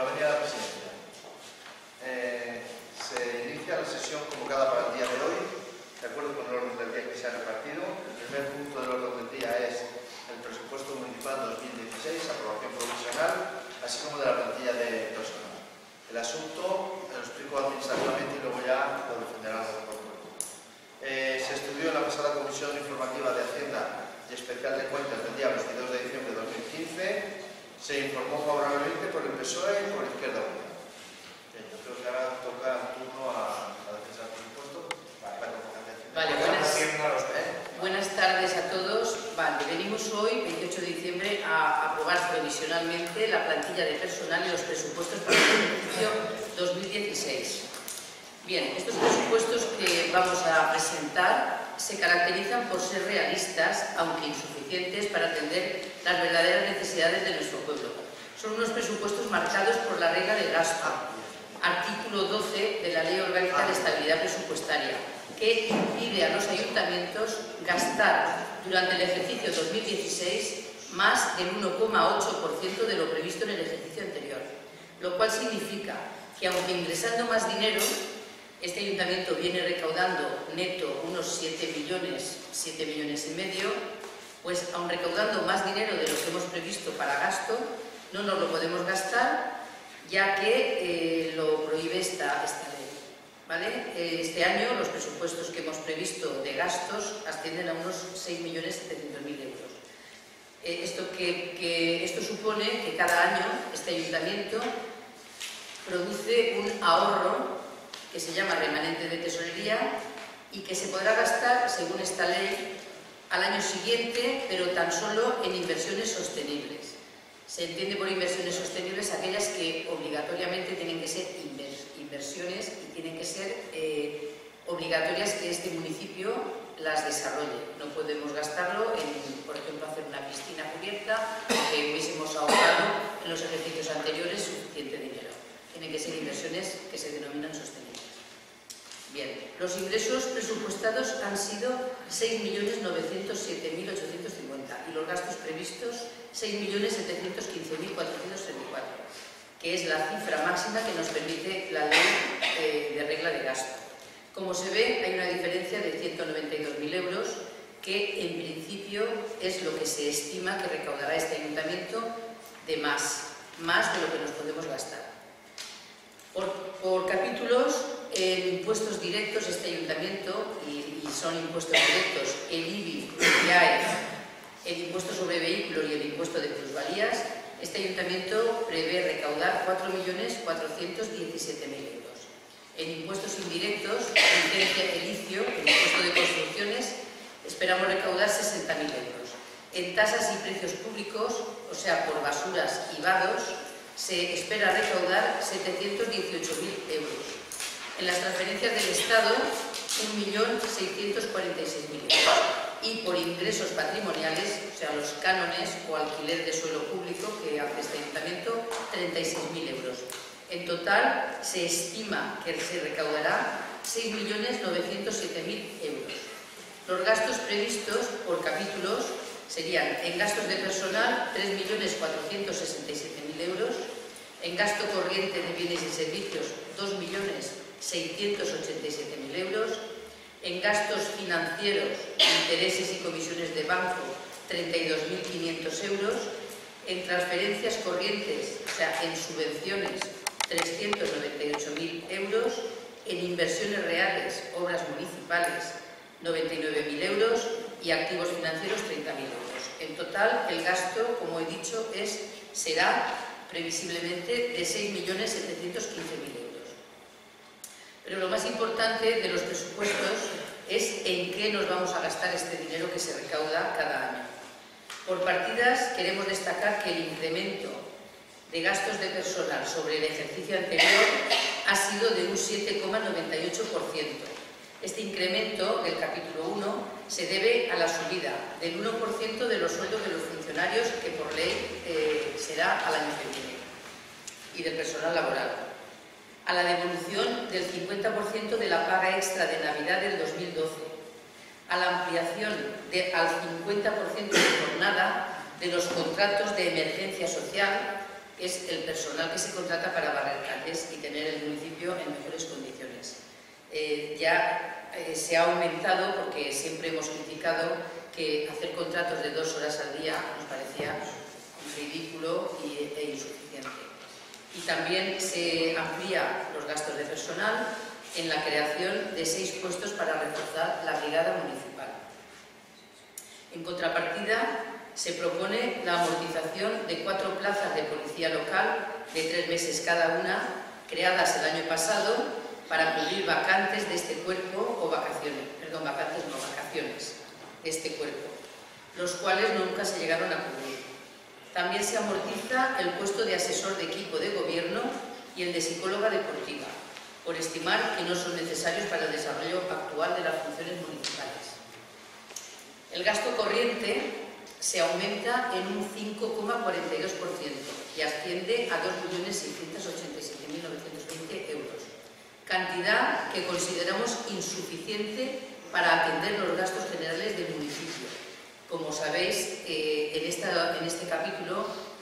por la Avenida de la Presidencia. Se inicia la sesión convocada para el día de hoy, de acuerdo con el orden del día que se ha repartido. El primer punto del orden del día es el presupuesto municipal 2016, aprobación provisional, así como de la plantilla de personal. El asunto lo explico administrativamente y luego ya lo defenderá el doctor. Se estudió en la pasada Comisión Informativa de Hacienda y Especial de Cuentas del día 22 de diciembre de 2015. Se informó favorablemente por el PSOE y por Izquierda Unida. Yo creo que ahora toca turno a la defensa del presupuesto. Vale, buenas tardes a todos. Vale, venimos hoy, 28 de diciembre, a aprobar provisionalmente la plantilla de personal y los presupuestos para el ejercicio 2016. Bien, estos presupuestos que vamos a presentar se caracterizan por ser realistas, aunque insuficientes, para atender las verdaderas necesidades de nuestro pueblo. Son unos presupuestos marcados por la regla de gasto, artículo 12 de la Ley Orgánica de Estabilidad Presupuestaria, que impide a los ayuntamientos gastar durante el ejercicio 2016 más del 1,8% de lo previsto en el ejercicio anterior, lo cual significa que, aunque ingresando más dinero, este ayuntamiento viene recaudando neto unos 7,5 millones, pues aun recaudando más dinero de lo que hemos previsto para gasto, no nos lo podemos gastar, ya que lo prohíbe esta ley, ¿vale? Este año los presupuestos que hemos previsto de gastos ascienden a unos 6,700,000 euros. Esto supone que cada año este ayuntamiento produce un ahorro que se llama remanente de tesorería y que se podrá gastar, según esta ley, al año siguiente, pero tan solo en inversiones sostenibles. Se entiende por inversiones sostenibles aquellas que obligatoriamente tienen que ser inversiones y tienen que ser obligatorias que este municipio las desarrolle. No podemos gastarlo en, por ejemplo, hacer una piscina cubierta, que hubiésemos ahorrado en los ejercicios anteriores suficiente dinero. Tienen que ser inversiones que se denominan sostenibles. Bien, los ingresos presupuestados han sido 6,907,850 y los gastos previstos 6,715,434, que es la cifra máxima que nos permite la ley de regla de gasto. Como se ve, hay una diferencia de 192.000 euros, que en principio es lo que se estima que recaudará este ayuntamiento de más de lo que nos podemos gastar. Por capítulos, en impuestos directos, este ayuntamiento, y son impuestos directos, el IBI, el IAE, el impuesto sobre vehículos y el impuesto de plusvalías, este ayuntamiento prevé recaudar 4,417,000 euros. En impuestos indirectos, el ICIO, el impuesto de construcciones, esperamos recaudar 60.000 euros. En tasas y precios públicos, o sea, por basuras y vados, se espera recaudar 718.000 euros. En las transferencias del Estado, 1,646,000 euros. Y por ingresos patrimoniales, o sea, los cánones o alquiler de suelo público que hace este ayuntamiento, 36.000 euros. En total, se estima que se recaudará 6,907,000 euros. Los gastos previstos por capítulos serían: en gastos de personal, 3,467,000 euros. En gasto corriente de bienes y servicios, 2,687,000 euros. En gastos financieros, intereses y comisiones de banco, 32.500 euros. En transferencias corrientes, o sea, en subvenciones, 398.000 euros. En inversiones reales, obras municipales, 99.000 euros. Y activos financieros, 30.000 euros. En total, el gasto, como he dicho, será previsiblemente de 6,715,000 euros. Pero lo más importante de los presupuestos es en qué nos vamos a gastar este dinero que se recauda cada año. Por partidas queremos destacar que el incremento de gastos de personal sobre el ejercicio anterior ha sido de un 7,98%. Este incremento del capítulo 1 se debe a la subida del 1% de los sueldos de los funcionarios, que por ley será al año que viene, y del personal laboral, a la devolución del 50% de la paga extra de Navidad del 2012, a la ampliación al 50% de jornada de los contratos de emergencia social que es el personal que se contrata para barrer calles y tener el municipio en mejores condiciones. Se ha aumentado porque siempre hemos criticado que hacer contratos de 2 horas al día nos parecía ridículo e insuficiente. Y también se amplía los gastos de personal en la creación de 6 puestos para reforzar la brigada municipal. En contrapartida, se propone la amortización de 4 plazas de policía local de 3 meses cada una, creadas el año pasado para cubrir vacantes de este cuerpo o vacaciones de este cuerpo, los cuales nunca se llegaron a cubrir. También se amortiza el puesto de asesor de equipo de gobierno y el de psicóloga deportiva, por estimar que no son necesarios para el desarrollo actual de las funciones municipales. El gasto corriente se aumenta en un 5,42% y asciende a 2.687.920 euros, cantidad que consideramos insuficiente para atender los gastos generales del municipio. Como sabéis, en este capítulo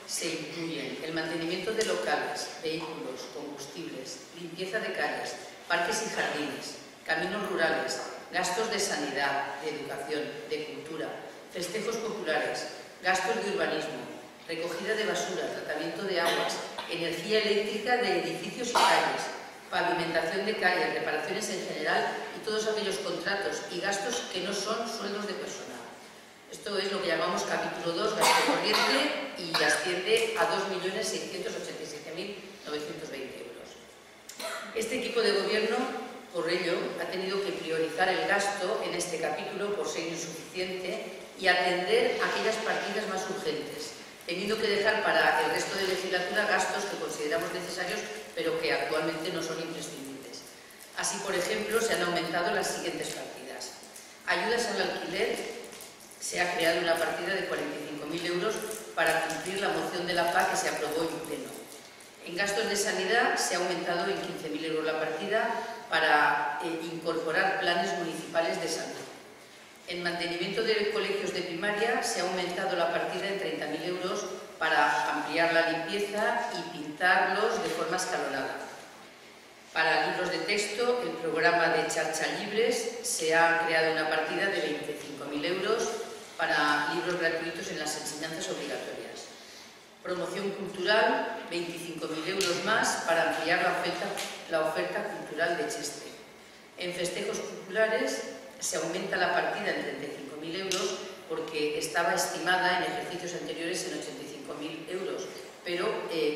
se incluyen el mantenimiento de locales, vehículos, combustibles, limpieza de calles, parques y jardines, caminos rurales, gastos de sanidad, de educación, de cultura, festejos populares, gastos de urbanismo, recogida de basura, tratamiento de aguas, energía eléctrica de edificios y calles, pavimentación de calles, reparaciones en general y todos aquellos contratos y gastos que no son sueldos de personal. Esto es lo que llamamos capítulo 2, gasto corriente, y asciende a 2.687.920 euros. Este equipo de gobierno, por ello, ha tenido que priorizar el gasto en este capítulo por ser insuficiente y atender aquellas partidas más urgentes, teniendo que dejar para el resto de legislatura gastos que consideramos necesarios pero que actualmente no son imprescindibles. Así, por ejemplo, se han aumentado las siguientes partidas. Ayudas al alquiler. Se ha creado una partida de 45.000 euros para cumplir la moción de la PAC que se aprobó en pleno. En gastos de sanidad se ha aumentado en 15.000 euros la partida para incorporar planes municipales de salud. En mantenimiento de colegios de primaria se ha aumentado la partida en 30.000 euros para ampliar la limpieza y pintarlos de forma escalonada. Para libros de texto, el programa de Charcha Libres, se ha creado una partida de 25.000 euros para libros gratuitos en las enseñanzas obligatorias. Promoción cultural, 25.000 euros más para ampliar la oferta cultural de Cheste. En festejos populares se aumenta la partida en 35.000 euros porque estaba estimada en ejercicios anteriores en 85.000 euros, pero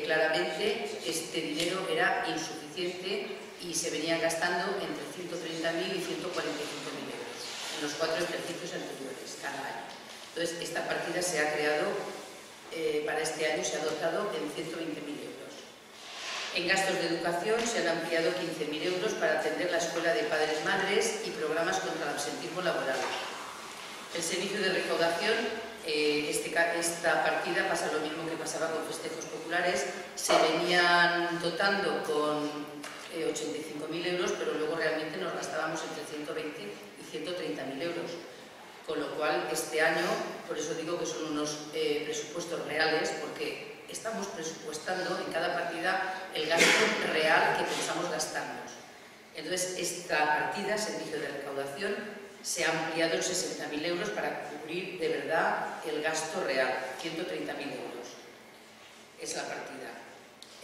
claramente este dinero era insuficiente y se venían gastando entre 130.000 y 145.000 euros en los 4 ejercicios anteriores cada año. Entonces, esta partida se ha creado, para este año se ha dotado en 120.000 euros. En gastos de educación se han ampliado 15.000 euros para atender la escuela de padres-madres y programas contra el absentismo laboral. El servicio de recaudación, esta partida pasa lo mismo que pasaba con festejos populares, se venían dotando con 85.000 euros, pero luego realmente nos gastábamos entre 120.000 y 130.000 euros. Con lo cual, este año, por eso digo que son unos presupuestos reales, porque estamos presupuestando en cada partida el gasto real que pensamos gastarnos. Entonces, esta partida, servicio de recaudación, se ha ampliado en 60.000 euros para cubrir de verdad el gasto real, 130.000 euros es la partida.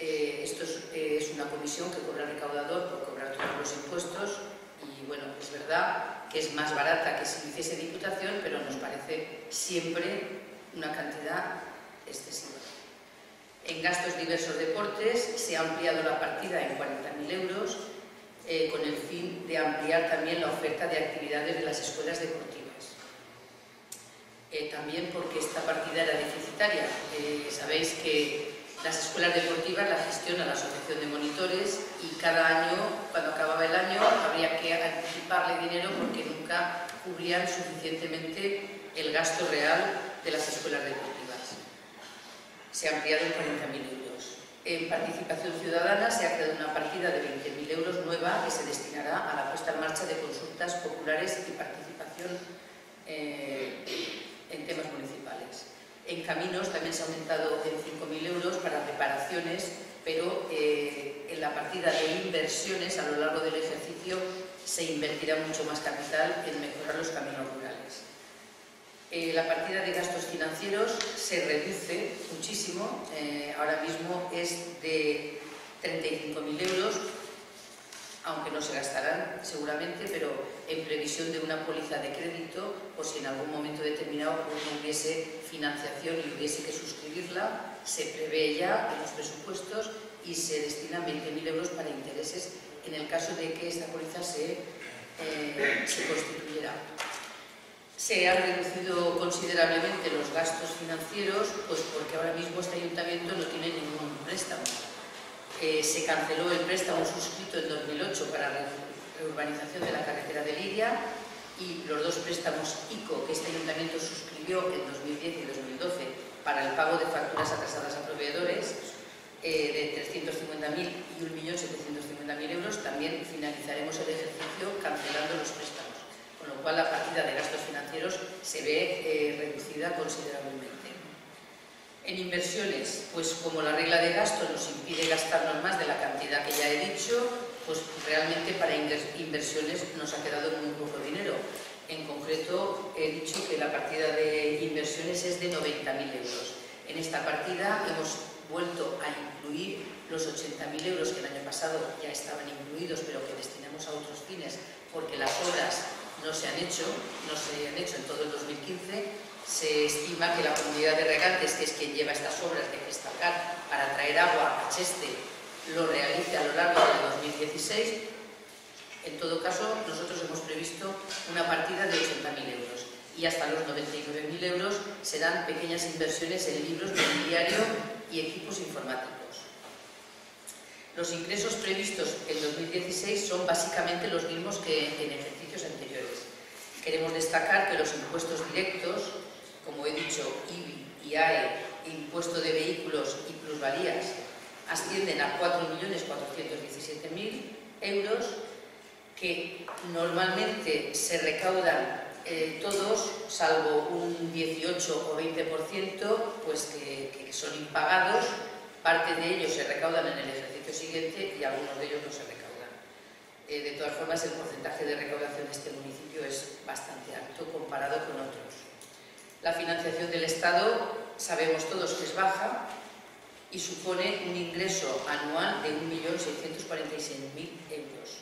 Esto es una comisión que cobra el recaudador por cobrar todos los impuestos y bueno, es verdad que es más barata que si lo hiciese Diputación, pero nos parece siempre una cantidad excesiva. En gastos diversos deportes se ha ampliado la partida en 40.000 euros, con el fin de ampliar también la oferta de actividades de las escuelas deportivas. También porque esta partida era deficitaria. Sabéis que las escuelas deportivas las gestiona la Asociación de Monitores y cada año, cuando acababa el año, habría que anticiparle dinero porque nunca cubrían suficientemente el gasto real de las escuelas deportivas. Se ha ampliado en 40.000 euros. En participación ciudadana se ha creado una partida de 20.000 euros nueva que se destinará a la puesta en marcha de consultas populares y participación en temas municipales. En caminos también se ha aumentado en 5.000 euros para reparaciones, pero en la partida de inversiones a lo largo del ejercicio se invertirá mucho más capital en mejorar los caminos rurales. La partida de gastos financieros se reduce muchísimo, ahora mismo es de 35.000 euros, aunque no se gastarán seguramente, pero en previsión de una póliza de crédito o si en algún momento determinado no hubiese financiación y hubiese que suscribirla, se prevé ya en los presupuestos y se destinan 20.000 euros para intereses en el caso de que esta póliza se constituyera. Se han reducido considerablemente los gastos financieros, pues porque ahora mismo este ayuntamiento no tiene ningún préstamo. Se canceló el préstamo suscrito en 2008 para la urbanización de la carretera de Liria y los dos préstamos ICO que este ayuntamiento suscribió en 2010 y 2012 para el pago de facturas atrasadas a proveedores de 350.000 y 1.750.000 euros, también finalizaremos el ejercicio cancelando los préstamos, con lo cual la partida de gastos financieros se ve reducida considerablemente. En inversiones, pues como la regla de gasto nos impide gastarnos más de la cantidad que ya he dicho, pues realmente para inversiones nos ha quedado muy poco dinero. En concreto, he dicho que la partida de inversiones es de 90.000 euros. En esta partida hemos vuelto a incluir los 80.000 euros que el año pasado ya estaban incluidos, pero que destinamos a otros fines, porque las obras no se han hecho en todo el 2015. Se estima que la comunidad de regantes, que es quien lleva estas obras de Gestalcat para traer agua a Cheste, lo realice a lo largo de 2016. En todo caso, nosotros hemos previsto una partida de 80.000 euros y hasta los 99.000 euros serán pequeñas inversiones en libros, mobiliario y equipos informáticos. Los ingresos previstos en 2016 son básicamente los mismos que en ejercicios anteriores. Queremos destacar que los impuestos directos, como he dicho, IBI, IAE, impuesto de vehículos y plusvalías, ascienden a 4.417.000 euros, que normalmente se recaudan todos, salvo un 18 o 20%, pues que son impagados, parte de ellos se recaudan en el ejercicio siguiente y algunos de ellos no se recaudan. De todas formas, el porcentaje de recaudación de este municipio es bastante alto comparado con otros. La financiación del Estado sabemos todos que es baja y supone un ingreso anual de 1.646.000 euros.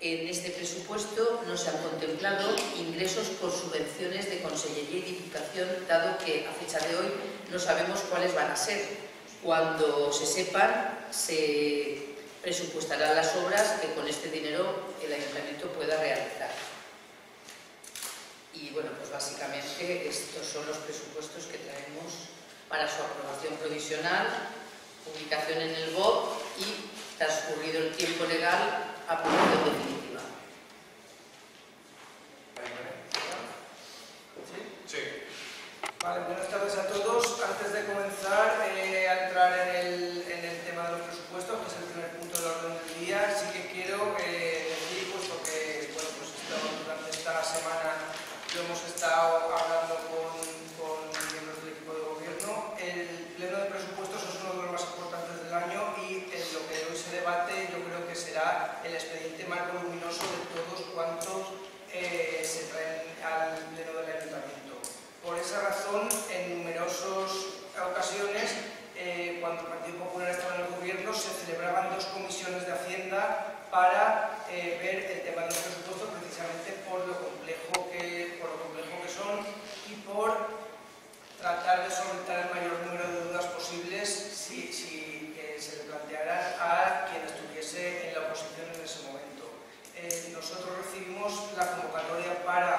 En este presupuesto no se han contemplado ingresos por subvenciones de Consellería y Diputación, dado que a fecha de hoy no sabemos cuáles van a ser. Cuando se sepan, se presupuestarán las obras que con este dinero el ayuntamiento pueda realizar. Y bueno, pues básicamente estos son los presupuestos que traemos para su aprobación provisional, publicación en el BOC y, transcurrido el tiempo legal, aprobación definitiva. ¿Sí? Sí. Vale, buenas tardes a todos. Antes de comenzar a entrar en el tema de los presupuestos, que es el primer punto de la orden del día, sí que quiero decir, puesto que bueno, pues durante esta semana lo hemos estado hablando con miembros del equipo de gobierno, el pleno de presupuestos es uno de los más importantes del año y en lo que hoy se debate yo creo que será el expediente más voluminoso de todos cuantos se traen al pleno del ayuntamiento. Por esa razón, en numerosas ocasiones, cuando el Partido Popular estaba en el gobierno, se celebraban dos comisiones de Hacienda para ver el tema de los presupuestos, precisamente por lo complejo que son y por tratar de solventar el mayor número de dudas posibles si se le plantearan a quien estuviese en la oposición en ese momento. Nosotros recibimos la convocatoria para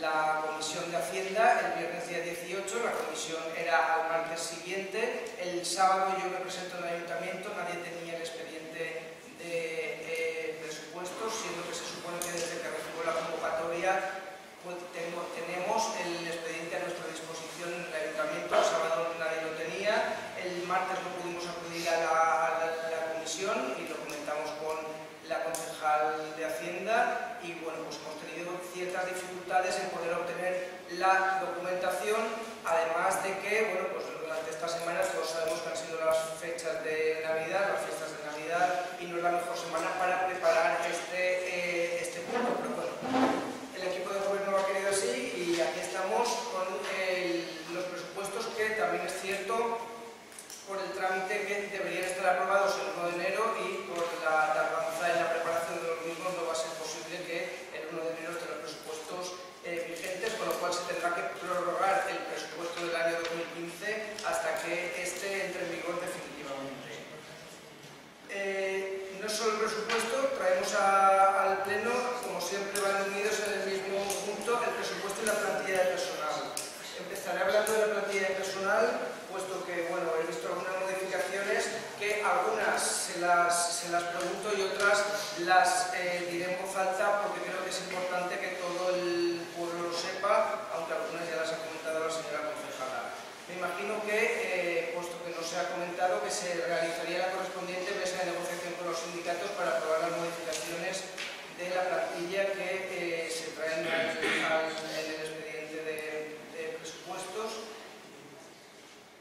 la comisión de Hacienda el viernes día 18, la comisión era al martes siguiente, el sábado yo me presento en el ayuntamiento, nadie tenía el expediente de presupuestos, siendo que se supone que desde que recibo la convocatoria pues, tenemos el expediente a nuestra disposición en el ayuntamiento, el sábado nadie lo tenía, el martes no pudimos acudir a la comisión y lo comentamos con la concejal de Hacienda y bueno, pues hemos tenido ciertas dificultades en poder obtener la documentación, además de fechas de Navidad, las fiestas de Navidad, y no es la mejor semana para preparar este punto. Pero bueno, el equipo de gobierno lo ha querido así y aquí estamos con los presupuestos que también es cierto por el trámite que deberían estar aprobados el 1 de enero y por la tardanza en la preparación de los mismos no va a ser posible que el 1 de enero estén los presupuestos vigentes, con lo cual se tendrá que prorrogar el presupuesto del año 2015 hasta que este entre en vigor definitivamente. No solo el presupuesto, traemos al Pleno, como siempre van unidos en el mismo punto, el presupuesto y la plantilla de personal. Empezaré hablando de la plantilla de personal, puesto que, bueno, he visto algunas modificaciones que algunas se las pregunto y otras las diré en voz alta porque creo que es importante que todo el pueblo lo sepa, aunque algunas ya las ha comentado la señora concejala. Me imagino que, puesto que no se ha comentado, que se realizaría la correspondiente mesa de negociación con los sindicatos para aprobar las modificaciones de la plantilla que se traen en el expediente de presupuestos.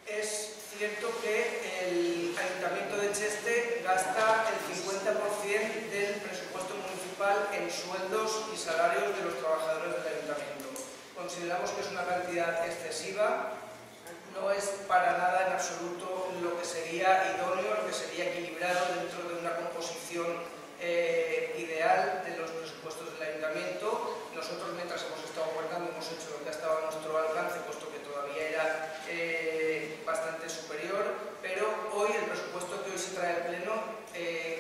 Es cierto que el Ayuntamiento de Cheste gasta el 50% del presupuesto municipal en sueldos y salarios de los trabajadores del Ayuntamiento. Consideramos que es una cantidad excesiva, no es para nada en absoluto lo que sería idóneo, lo que sería equilibrado dentro de una composición ideal de los presupuestos del Ayuntamiento. Nosotros, mientras hemos estado guardando, hemos hecho lo que ha estado a nuestro alcance, puesto que todavía era bastante superior, pero hoy el presupuesto que hoy se trae al Pleno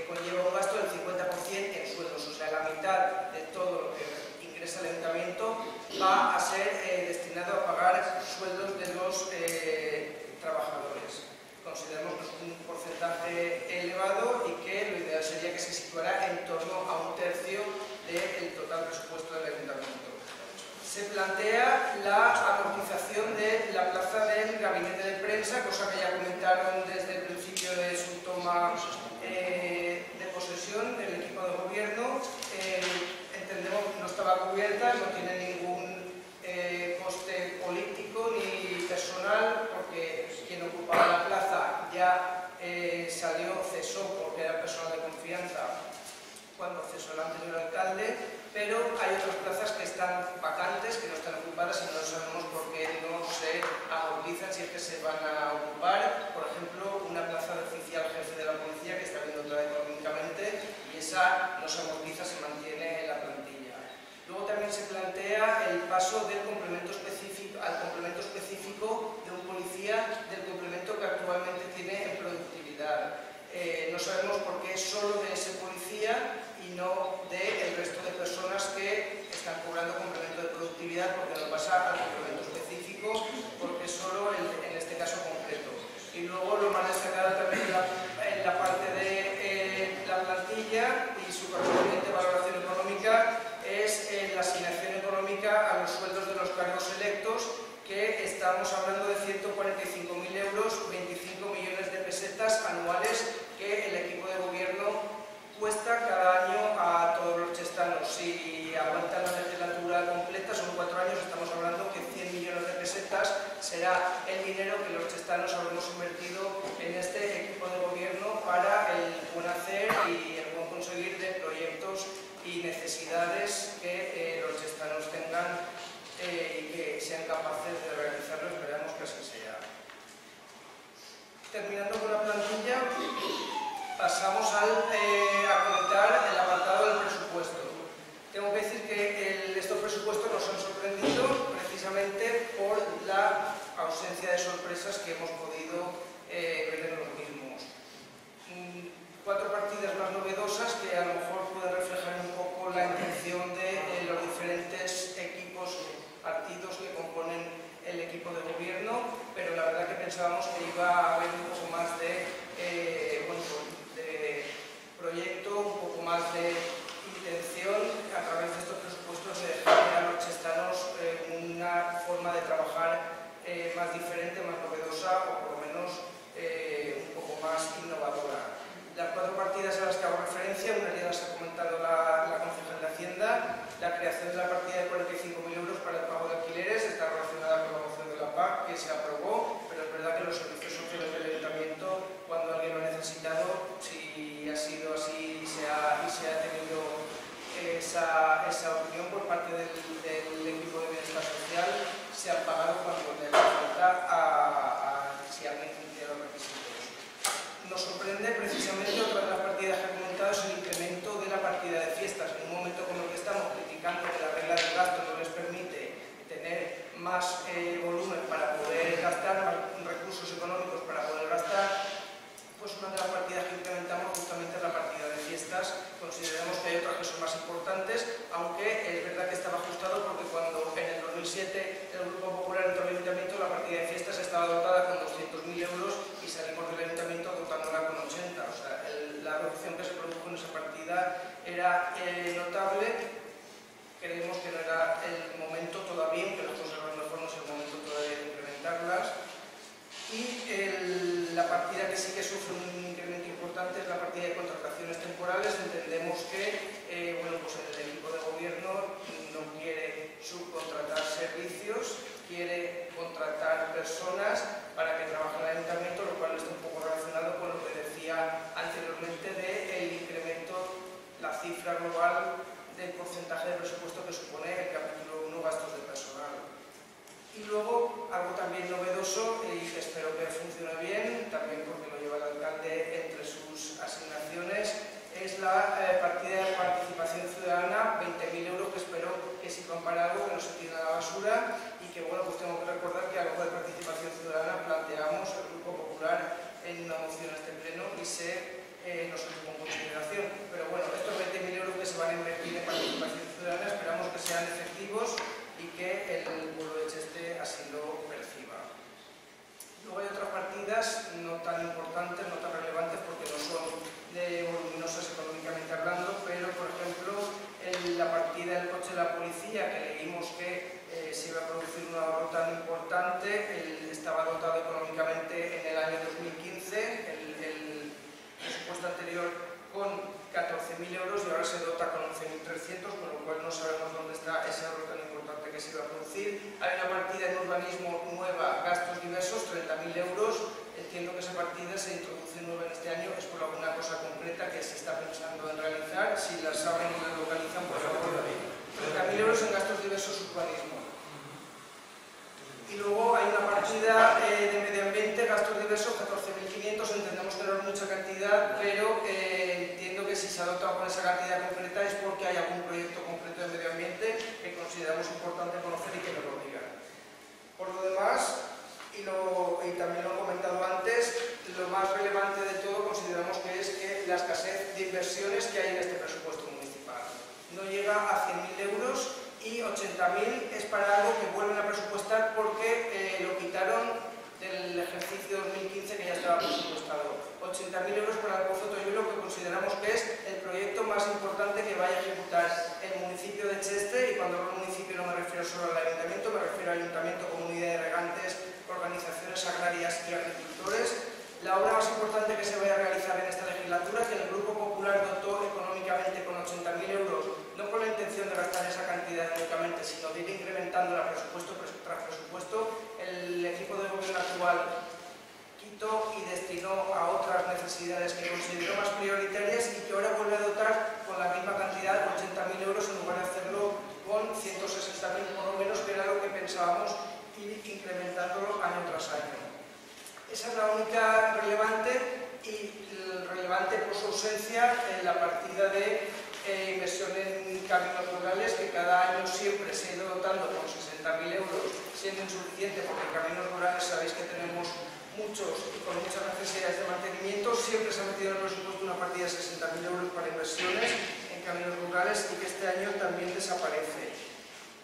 conlleva un gasto del 50% en sueldos, o sea, la mitad de todo lo que ingresa al Ayuntamiento va a ser destinado a pagar sueldos de los trabajadores. Consideramos que es un porcentaje elevado y que lo ideal sería que se situara en torno a un tercio del total presupuesto del Ayuntamiento. Se plantea la amortización de la plaza del gabinete de prensa, cosa que ya comentaron desde el principio de su toma de posesión del equipo de gobierno. Entendemos que no estaba cubierta, no tiene ningún coste político ni personal, porque quien ocupaba la plaza ya cesó porque era personal de confianza cuando cesó el anterior alcalde. Pero hay otras plazas que están vacantes, que no están ocupadas y no sabemos por qué no se agudizan, si es que se van a ocupar. Por ejemplo, una plaza de oficial jefe de la policía que está viendo otra económicamente y esa no se agudiza, se mantiene en la plantilla. Luego también se plantea el paso del complemento específico al complemento específico de un policía del complemento que actualmente tiene en productividad. No sabemos por qué es solo de ese policía y no del resto de personas que están cobrando complemento de productividad, porque no pasa al complemento específico, porque solo en este caso concreto. Y luego lo más destacado también en la parte de la plantilla y su correspondiente valoración económica es la asignación económica a los sueldos de los cargos electos, que estamos hablando de 145.000 euros, 25 millones de pesetas anuales que el equipo de gobierno cuesta cada año a todos los chestanos. Si aguantan la legislatura completa, son 4 años, estamos hablando que 100 millones de pesetas será el dinero que los chestanos habremos invertido en este equipo de gobierno para el buen hacer y el buen conseguir de proyectos y necesidades que los chestanos tengan y que sean capaces de realizarlo. Esperamos que así sea. Terminando con la plantilla, pasamos a comentar el apartado del presupuesto. Tengo que decir que estos presupuestos nos han sorprendido precisamente por la ausencia de sorpresas que hemos podido ver en los mismos. 4 partidas más novedosas que a lo mejor pueden reflejar un poco la intención de los diferentes equipos, partidos que componen el equipo de gobierno, pero la verdad que pensábamos que iba a haber un poco más de proyecto, un poco más de intención. A través de estos presupuestos se genera a los chestanos una forma de trabajar más diferente, más novedosa o por lo menos un poco más innovadora. Las 4 partidas a las que hago referencia, una ya las ha comentado la concejal de Hacienda, la creación de la partida de 45.000 euros para el pago de alquileres, está relacionada con la moción de la PAC que se aprobó, pero es verdad que los servicios sociales del si ha sido así y se ha tenido esa opinión por parte del equipo de bienestar social, se han pagado cuando le falta si alguien cumplía los requisitos. Nos sorprende precisamente otra de las partidas que ha comentado, es el incremento de la partida de fiestas. En un momento como el que estamos, criticando que la regla del gasto no les permite tener más volumen para poder gastar, más recursos económicos para poder gastar, pues una de las partidas que implementamos justamente es la partida de fiestas. Consideramos que hay otras que son más importantes, aunque es verdad que estaba ajustado porque cuando en el 2007 el Grupo Popular entró al Ayuntamiento, la partida de fiestas estaba dotada con 200.000 euros y salimos del Ayuntamiento dotándola con 80. O sea, la reducción que se produjo en esa partida era notable. Creemos que no era el momento todavía, que los consejos mejor no es el momento todavía de implementarlas. Y la partida que sí que sufre un incremento importante es la partida de contrataciones temporales. Entendemos que pues el equipo de gobierno no quiere subcontratar servicios, quiere contratar personas para que trabajen en el ayuntamiento, lo cual está un poco relacionado con lo que decía anteriormente del incremento, la cifra global del porcentaje de presupuesto que supone el capítulo 1, gastos de personal. Y luego, algo también novedoso y que espero que funcione bien, también porque lo lleva el alcalde entre sus asignaciones, es la partida de participación ciudadana, 20.000 euros, que espero que sirvan para algo, que no se tire a la basura, y que, bueno, pues tengo que recordar que algo de participación ciudadana planteamos el Grupo Popular en una moción a este pleno y no se tuvo en consideración. Pero bueno, estos 20.000 euros que se van a invertir en participación ciudadana esperamos que sean efectivos y que el pueblo de Cheste así lo perciba. Luego hay otras partidas no tan importantes, no tan relevantes porque no son voluminosas económicamente hablando, pero por ejemplo la partida del coche de la policía, que leímos que se iba a producir un ahorro tan importante, estaba dotado económicamente en el año 2015, presupuesto anterior con 14.000 euros y ahora se dota con 11.300, con lo cual no sabemos dónde está ese ahorro tan importante que se iba a producir. Hay una partida en urbanismo nueva, gastos diversos, 30.000 euros. Entiendo que esa partida se introduce nueva en este año, es por alguna cosa concreta que se está pensando en realizar. Si la saben y la localizan, por favor, David. 30.000 euros en gastos diversos urbanismo. Y luego hay una partida de medio ambiente, gastos diversos, 14.500, entendemos que no es mucha cantidad, pero entiendo que si se ha dotado con esa cantidad concreta es porque hay algún proyecto concreto de medio ambiente que consideramos importante conocer y que nos lo digan. Por lo demás, y también lo he comentado antes, lo más relevante de todo consideramos que es la escasez de inversiones que hay en este presupuesto municipal. No llega a 100.000 euros. Y 80.000 es para algo que vuelven a presupuestar porque lo quitaron del ejercicio 2015 que ya estaba presupuestado. 80.000 euros para el Pozo Toyuelo, que consideramos que es el proyecto más importante que vaya a ejecutar el municipio de Cheste, y cuando hablo municipio no me refiero solo al ayuntamiento, me refiero a ayuntamiento, comunidad de regantes, organizaciones agrarias y agricultores. La obra más importante que se vaya a realizar en esta legislatura, que el Grupo Popular dotó económicamente con 80.000 euros, no con la intención de gastar esa cantidad únicamente, sino de ir incrementando el presupuesto tras presupuesto, el equipo de gobierno actual quitó y destinó a otras necesidades que consideró más prioritarias y que ahora vuelve a dotar con la misma cantidad de 80.000 euros en lugar de hacerlo con 160.000 por lo menos, que era lo que pensábamos, ir incrementándolo año tras año. Esa es la única relevante, y relevante por su ausencia en la partida de inversión en caminos rurales, que cada año siempre se ha ido dotando con 60.000 euros, siendo insuficiente porque caminos rurales sabéis que tenemos muchos y con muchas necesidades de mantenimiento. Siempre se ha metido en el presupuesto una partida de 60.000 euros para inversiones en caminos rurales y que este año también desaparece.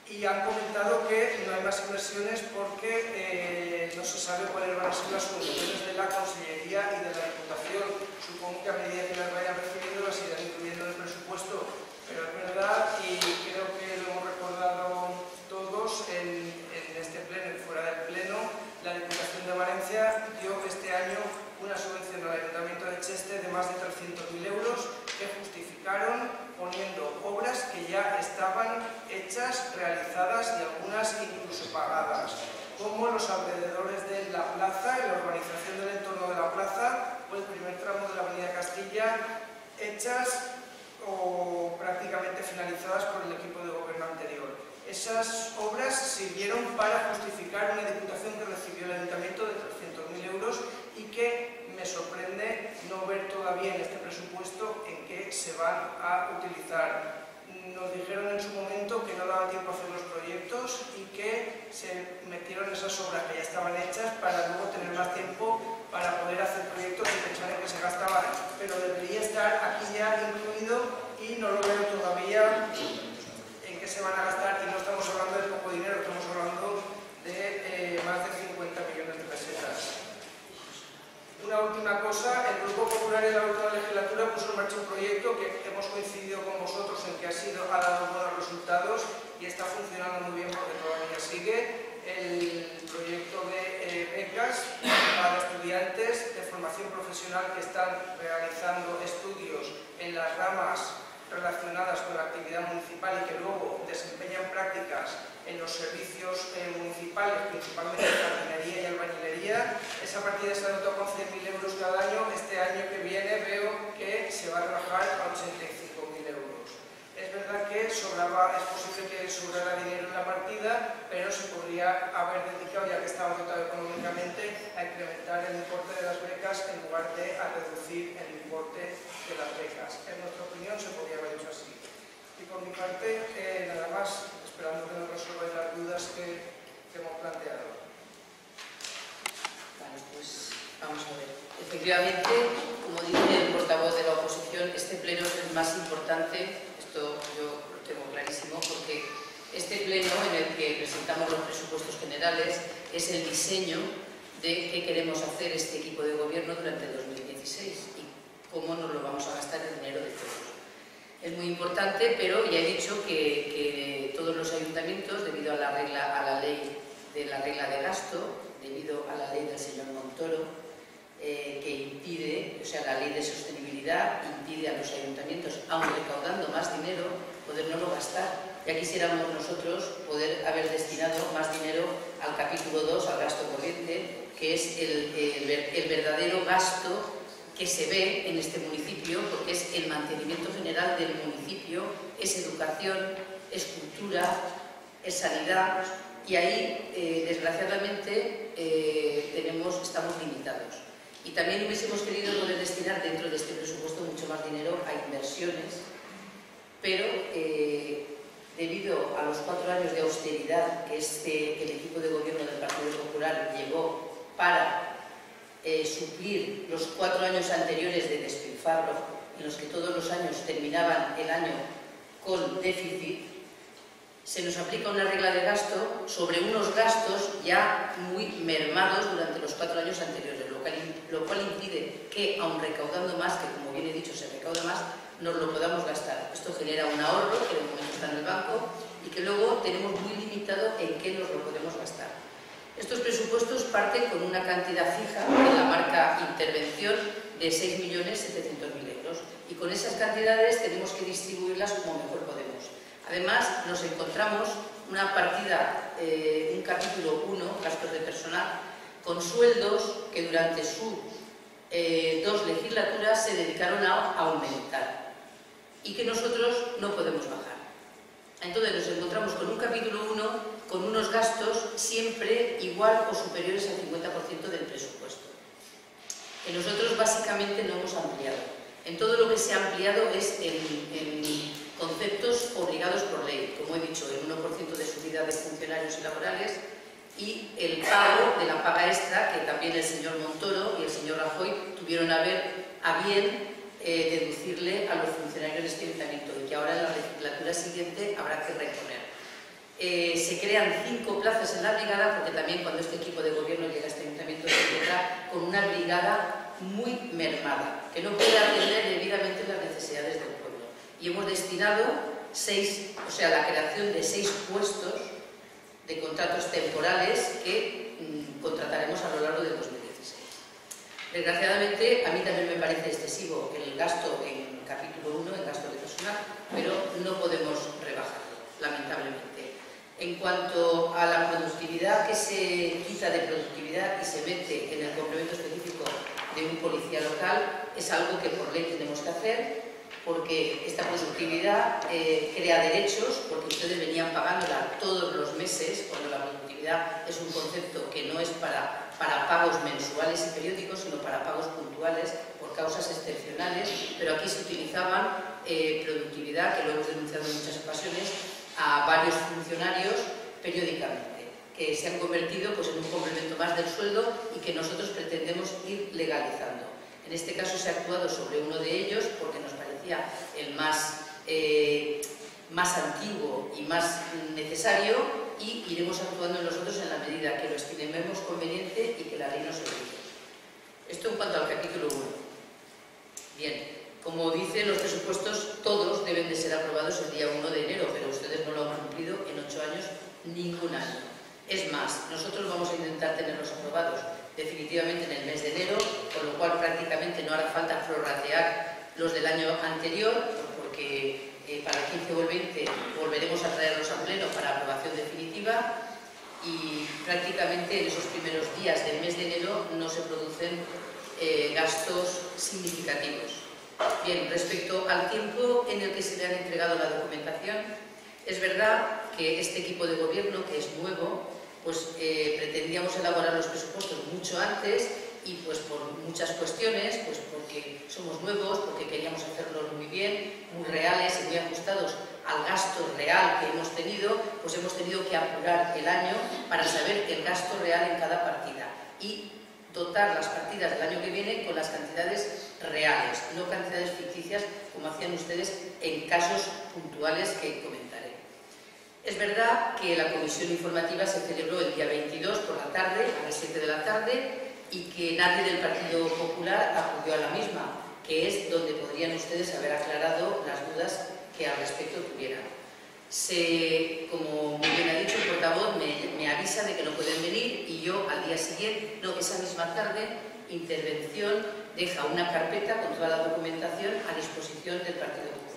Y han comentado que no hay más inversiones porque no se sabe cuáles van a ser las funciones de la Consellería y de la Diputación. Supongo que a medida que las vayan recibiendo las irán incluyendo en el presupuesto, pero es verdad, y creo que lo hemos recordado todos en este pleno y fuera del pleno, la Diputación de Valencia dio este año una subvención al Ayuntamiento de Cheste de más de 300.000 euros que justificaron poniendo obras que ya estaban hechas, realizadas y algunas incluso pagadas, como los alrededores de la plaza y la urbanización del entorno de la plaza, o el primer tramo de la Avenida Castilla, hechas o prácticamente finalizadas por el equipo de gobierno anterior. Esas obras sirvieron para justificar una diputación que recibió el ayuntamiento de 300.000 euros y que me sorprende no ver todavía en este presupuesto en qué se van a utilizar. Nos dijeron en su momento que no daba tiempo a hacer los proyectos y que se metieron esas obras que ya estaban hechas para luego tener más tiempo para poder hacer proyectos y pensar en que se gastaban, pero debería estar aquí ya incluido y no lo veo todavía en qué se van a gastar, y no estamos hablando de poco dinero, estamos hablando de más de 50 millones de pesetas. Una última cosa, el Grupo Popular en la última legislatura puso en marcha un proyecto que hemos coincidido con vosotros en que ha dado buenos resultados y está funcionando muy bien porque todavía sigue, el proyecto de becas para estudiantes de formación profesional que están realizando estudios en las ramas relacionadas con la actividad municipal y que luego desempeñan prácticas en los servicios municipales, principalmente en jardinería y albañilería. Esa partida se ha dotado con 100.000 euros cada año. Este año que viene veo que se va a rebajar a 85.000 euros. Es verdad que sobraba, es posible que sobrara dinero en la partida, pero se podría haber dedicado, ya que estaba dotado económicamente, a incrementar el importe de las becas en lugar de a reducir el importe de las becas. En nuestra opinión se podría haber hecho así. Y por mi parte, nada más, esperando que nos resuelvan las dudas que hemos planteado. Vale, pues vamos a ver. Efectivamente, como dice el portavoz de la oposición, este pleno es el más importante, esto yo lo tengo clarísimo, porque este pleno en el que presentamos los presupuestos generales es el diseño de qué queremos hacer este equipo de gobierno durante 2016 y cómo nos lo vamos a gastar el dinero de todos. Es muy importante, pero ya he dicho que todos los ayuntamientos, debido a la regla de gasto, debido a la ley del señor Montoro, que impide, o sea, la ley de sostenibilidad impide a los ayuntamientos, aun recaudando más dinero, podernoslo gastar. Ya quisiéramos nosotros poder haber destinado más dinero al capítulo 2, al gasto corriente, que es el verdadero gasto que se ve en este municipio, porque es el mantenimiento general del municipio, es educación, es cultura, es sanidad, y ahí, desgraciadamente, estamos limitados. Y también hubiésemos querido poder destinar dentro de este presupuesto mucho más dinero a inversiones, pero debido a los 4 años de austeridad que el equipo de gobierno del Partido Popular llevó para suplir los 4 años anteriores de despilfarro, en los que todos los años terminaban el año con déficit, se nos aplica una regla de gasto sobre unos gastos ya muy mermados durante los 4 años anteriores, lo cual impide que, aun recaudando más, que como bien he dicho se recauda más, nos lo podamos gastar. Esto genera un ahorro que de momento está en el banco y que luego tenemos muy limitado en qué nos lo podemos gastar. Estos presupuestos parten con una cantidad fija de la marca intervención de 6.700.000 euros y con esas cantidades tenemos que distribuirlas como mejor podemos. Además, nos encontramos una partida, un capítulo 1, gastos de personal, con sueldos que durante sus 2 legislaturas se dedicaron a aumentar y que nosotros no podemos bajar. Entonces nos encontramos con un capítulo 1 con unos gastos siempre igual o superiores al 50% del presupuesto, que nosotros básicamente no hemos ampliado. En todo lo que se ha ampliado es en conceptos obligados por ley, como he dicho, el 1% de subida de funcionarios y laborales y el pago de la paga extra, que también el señor Montoro y el señor Rajoy tuvieron a bien deducirle a los funcionarios de este ayuntamiento y que ahora en la legislatura siguiente habrá que reponer. Se crean 5 plazas en la brigada, porque también cuando este equipo de gobierno llega a este ayuntamiento se encuentra con una brigada muy mermada, que no puede atender debidamente las necesidades del pueblo. Y hemos destinado 6, o sea, la creación de 6 puestos de contratos temporales que contrataremos a lo largo del 2016. Desgraciadamente, a mí también me parece excesivo el gasto en capítulo 1, el gasto de personal, pero no podemos rebajarlo, lamentablemente. En cuanto a la productividad que se quita de productividad y se mete en el complemento específico de un policía local es algo que por ley tenemos que hacer, porque esta productividad crea derechos, porque ustedes venían pagándola todos los meses, cuando la productividad es un concepto que no es para pagos mensuales y periódicos, sino para pagos puntuales por causas excepcionales, pero aquí se utilizaban productividad, que lo hemos denunciado en muchas ocasiones, a varios funcionarios periódicamente, que se han convertido pues, en un complemento más del sueldo y que nosotros pretendemos ir legalizando. En este caso se ha actuado sobre uno de ellos porque nos parecía el más antiguo y más necesario, y iremos actuando nosotros en la medida que lo estimemos conveniente y que la ley nos obligue. Esto en cuanto al capítulo 1. Bien. Como dicen los presupuestos, todos deben de ser aprobados el día 1 de enero, pero ustedes no lo han cumplido en 8 años, ningún año. Es más, nosotros vamos a intentar tenerlos aprobados definitivamente en el mes de enero, con lo cual prácticamente no hará falta prorratear los del año anterior, porque para el 15 o el 20 volveremos a traerlos a pleno para aprobación definitiva, y prácticamente en esos primeros días del mes de enero no se producen gastos significativos. Bien, respecto al tiempo en el que se le han entregado la documentación, es verdad que este equipo de gobierno, que es nuevo, pues pretendíamos elaborar los presupuestos mucho antes y pues por muchas cuestiones, pues porque somos nuevos, porque queríamos hacerlos muy bien, muy reales y muy ajustados al gasto real que hemos tenido, pues hemos tenido que apurar el año para saber el gasto real en cada partida y dotar las partidas del año que viene con las cantidades reales, no cantidades ficticias como hacían ustedes en casos puntuales que comentaré. Es verdad que la comisión informativa se celebró el día 22 por la tarde, a las 7 de la tarde, y que nadie del Partido Popular acudió a la misma, que es donde podrían ustedes haber aclarado las dudas que al respecto tuvieran. Como muy bien ha dicho el portavoz, me avisa de que no pueden venir, y yo al día siguiente, no, esa misma tarde, intervención deja una carpeta con toda la documentación a disposición del Partido Popular.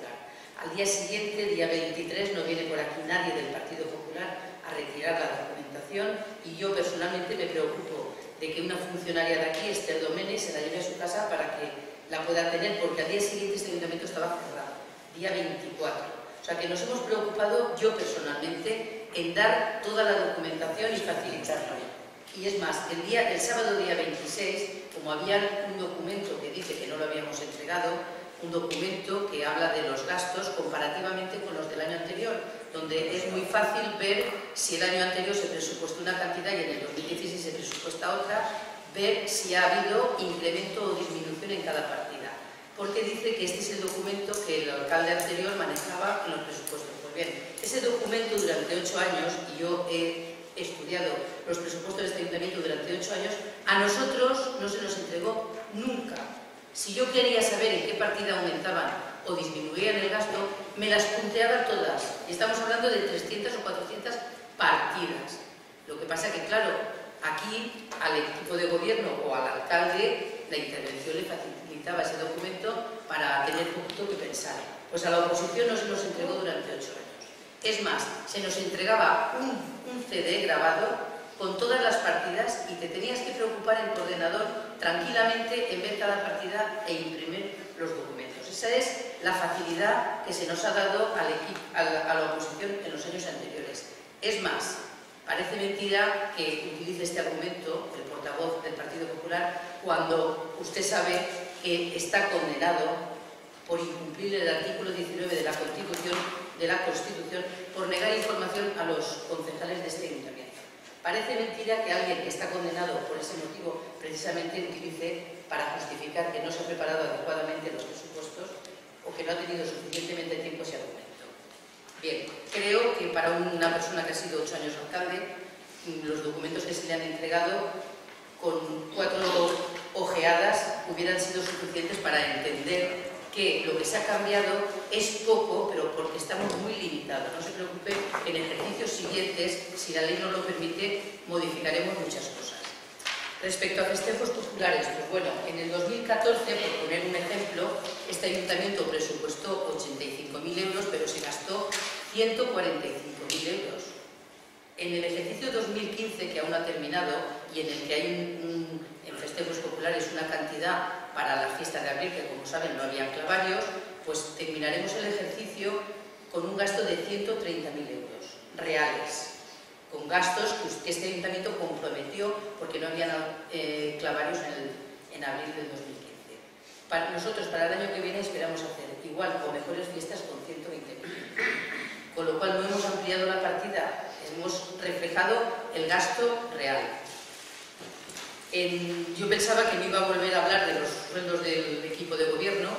Al día siguiente, día 23, no viene por aquí nadie del Partido Popular a retirar la documentación, y yo personalmente me preocupo de que una funcionaria de aquí, Estel Domene, se la lleve a su casa para que la pueda tener, porque al día siguiente este ayuntamiento estaba cerrado, día 24. O sea que nos hemos preocupado, yo personalmente, en dar toda la documentación y facilitarla. Y es más, el sábado día 26, como había un documento que dice que no lo habíamos entregado, un documento que habla de los gastos comparativamente con los del año anterior, donde es muy fácil ver si el año anterior se presupuestó una cantidad y en el 2016 se presupuesta otra, ver si ha habido incremento o disminución en cada partida. Porque dice que este es el documento que el alcalde anterior manejaba en los presupuestos. Pues bien, ese documento durante 8 años, y yo he estudiado los presupuestos de este ayuntamiento durante 8 años, a nosotros no se nos entregó nunca. Si yo quería saber en qué partida aumentaban o disminuían el gasto, me las punteaba todas. Estamos hablando de 300 o 400 partidas. Lo que pasa que, claro, aquí al equipo de gobierno o al alcalde la intervención le facilita ese documento para tener poquito que pensar. Pues a la oposición no se nos entregó durante 8 años. Es más, se nos entregaba un CD grabado con todas las partidas y te tenías que preocupar en tu ordenador tranquilamente en ver cada partida e imprimir los documentos. Esa es la facilidad que se nos ha dado a la oposición en los años anteriores. Es más, parece mentira que utilice este argumento el portavoz del Partido Popular cuando usted sabe que está condenado por incumplir el artículo 19 de la Constitución por negar información a los concejales de este ayuntamiento. Parece mentira que alguien que está condenado por ese motivo precisamente utilice para justificar que no se ha preparado adecuadamente los presupuestos o que no ha tenido suficientemente tiempo ese argumento. Bien, creo que para una persona que ha sido 8 años alcalde, los documentos que se le han entregado con 4 ojeadas hubieran sido suficientes para entender que lo que se ha cambiado es poco, pero porque estamos muy limitados. No se preocupe, en ejercicios siguientes, si la ley no lo permite, modificaremos muchas cosas. Respecto a festejos populares, pues bueno, en el 2014, por poner un ejemplo, este ayuntamiento presupuestó 85.000 euros, pero se gastó 145.000 euros. En el ejercicio 2015, que aún no ha terminado, y en el que hay un festejos populares una cantidad para la fiesta de abril, que como saben no había clavarios, pues terminaremos el ejercicio con un gasto de 130.000 euros reales, con gastos que este ayuntamiento comprometió porque no había clavarios en abril del 2015. Nosotros para el año que viene esperamos hacer igual o mejores fiestas con 120.000, con lo cual no hemos ampliado la partida, hemos reflejado el gasto real. Yo pensaba que no iba a volver a hablar de los sueldos del equipo de gobierno,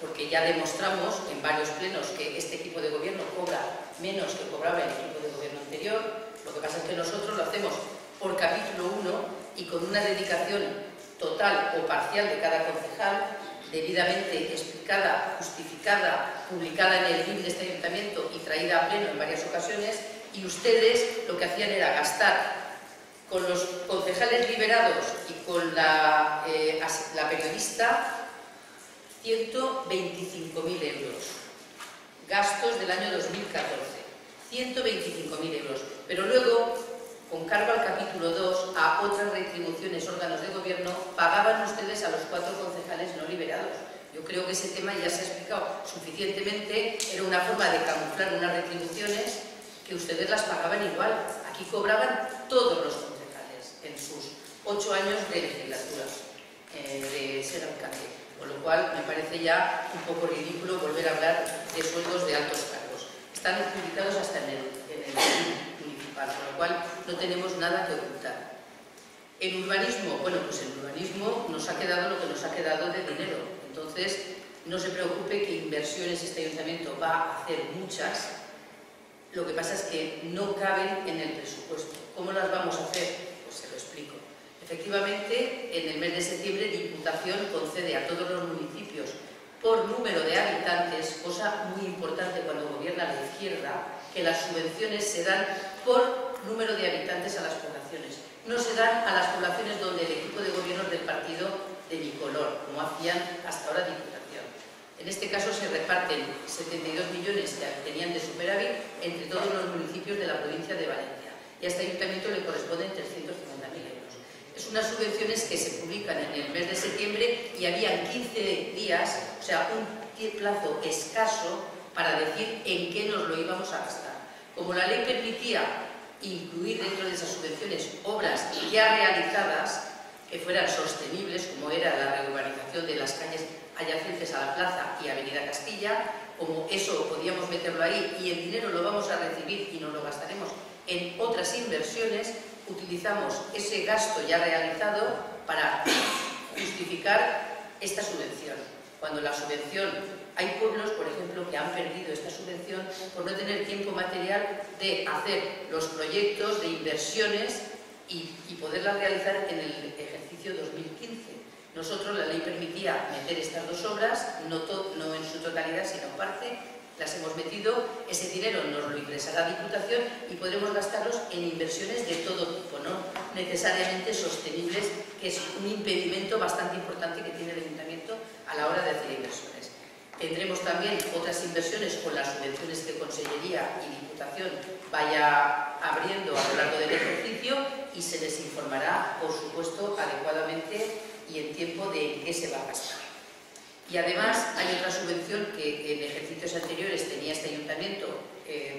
porque ya demostramos en varios plenos que este equipo de gobierno cobra menos que cobraba el equipo de gobierno anterior. Lo que pasa es que nosotros lo hacemos por capítulo 1 y con una dedicación total o parcial de cada concejal, debidamente explicada, justificada, publicada en el BIM de este ayuntamiento y traída a pleno en varias ocasiones, y ustedes lo que hacían era gastar con los concejales liberados y con la periodista 125.000 euros, gastos del año 2014, 125.000 euros, pero luego, con cargo al capítulo 2, a otras retribuciones, órganos de gobierno, pagaban ustedes a los 4 concejales no liberados. Yo creo que ese tema ya se ha explicado suficientemente, era una forma de camuflar unas retribuciones que ustedes las pagaban igual, aquí cobraban todos los concejales en sus 8 años de legislatura, de ser alcalde, con lo cual me parece ya un poco ridículo volver a hablar de sueldos de altos cargos. Están publicados hasta en el municipal, con lo cual no tenemos nada que ocultar. En urbanismo, bueno, pues en urbanismo nos ha quedado lo que nos ha quedado de dinero, entonces no se preocupe que inversiones este ayuntamiento va a hacer muchas, lo que pasa es que no caben en el presupuesto. ¿Cómo las vamos a hacer? Pues se lo explico. Efectivamente, en el mes de septiembre, Diputación concede a todos los municipios por número de habitantes, cosa muy importante cuando gobierna la izquierda, que las subvenciones se dan por número de habitantes a las poblaciones. No se dan a las poblaciones donde el equipo de gobierno del partido de mi color, como hacían hasta ahora Diputación. En este caso se reparten 72 millones que tenían de superávit entre todos los municipios de la provincia de Valencia y a este ayuntamiento le corresponden 350.000 euros. Es unas subvenciones que se publican en el mes de septiembre y había 15 días, o sea, un plazo escaso para decir en qué nos lo íbamos a gastar. Como la ley permitía incluir dentro de esas subvenciones obras ya realizadas que fueran sostenibles, como era la reurbanización de las calles adyacentes a la plaza y Avenida Castilla, como eso podíamos meterlo ahí y el dinero lo vamos a recibir y nos lo gastaremos en otras inversiones, utilizamos ese gasto ya realizado para justificar esta subvención. Cuando la subvención, hay pueblos, por ejemplo, que han perdido esta subvención por no tener tiempo material de hacer los proyectos de inversiones y poderlas realizar en el ejercicio 2015. Nosotros la ley permitía meter estas dos obras, no en su totalidad, sino en parte, las hemos metido, ese dinero nos lo ingresará la Diputación y podremos gastarlos en inversiones de todo tipo, no necesariamente sostenibles, que es un impedimento bastante importante que tiene el ayuntamiento a la hora de hacer inversiones. Tendremos también otras inversiones con las subvenciones que Consellería y Diputación vaya abriendo a lo largo del ejercicio y se les informará, por supuesto, adecuadamente y en tiempo de en qué se va a gastar. Y además hay otra subvención que en ejercicios anteriores tenía este ayuntamiento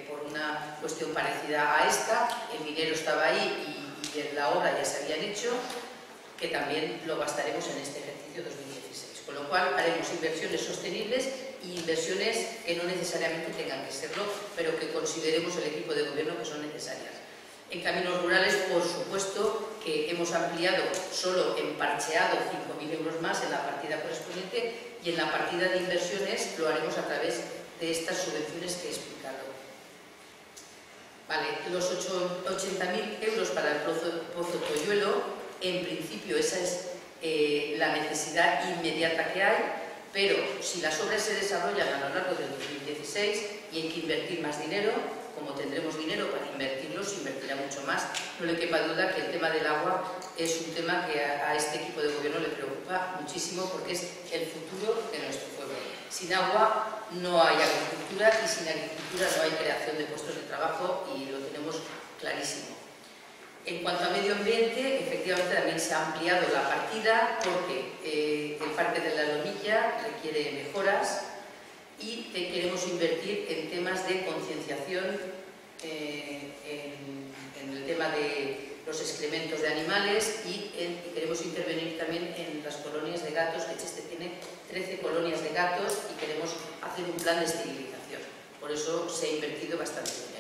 por una cuestión parecida a esta, el dinero estaba ahí y la obra ya se habían hecho, que también lo gastaremos en este ejercicio 2016. Con lo cual haremos inversiones sostenibles y inversiones que no necesariamente tengan que serlo, pero que consideremos el equipo de gobierno que son necesarias. En caminos rurales, por supuesto, que hemos ampliado solo en parcheado 5.000 euros más en la partida correspondiente y en la partida de inversiones lo haremos a través de estas subvenciones que he explicado. Vale, los 80.000 euros para el Pozo Toyuelo, en principio esa es la necesidad inmediata que hay, pero si las obras se desarrollan a lo largo del 2016 y hay que invertir más dinero, como tendremos dinero para invertirlo, se invertirá mucho más. No le quepa duda que el tema del agua es un tema que a este equipo de gobierno le preocupa muchísimo porque es el futuro de nuestro pueblo. Sin agua no hay agricultura y sin agricultura no hay creación de puestos de trabajo y lo tenemos clarísimo. En cuanto a medio ambiente, efectivamente también se ha ampliado la partida porque el Parque de la Lomilla requiere mejoras y queremos invertir en temas de concienciación en el tema de los excrementos de animales y queremos intervenir también en las colonias de gatos, que Cheste tiene 13 colonias de gatos y queremos hacer un plan de esterilización. Por eso se ha invertido bastante dinero.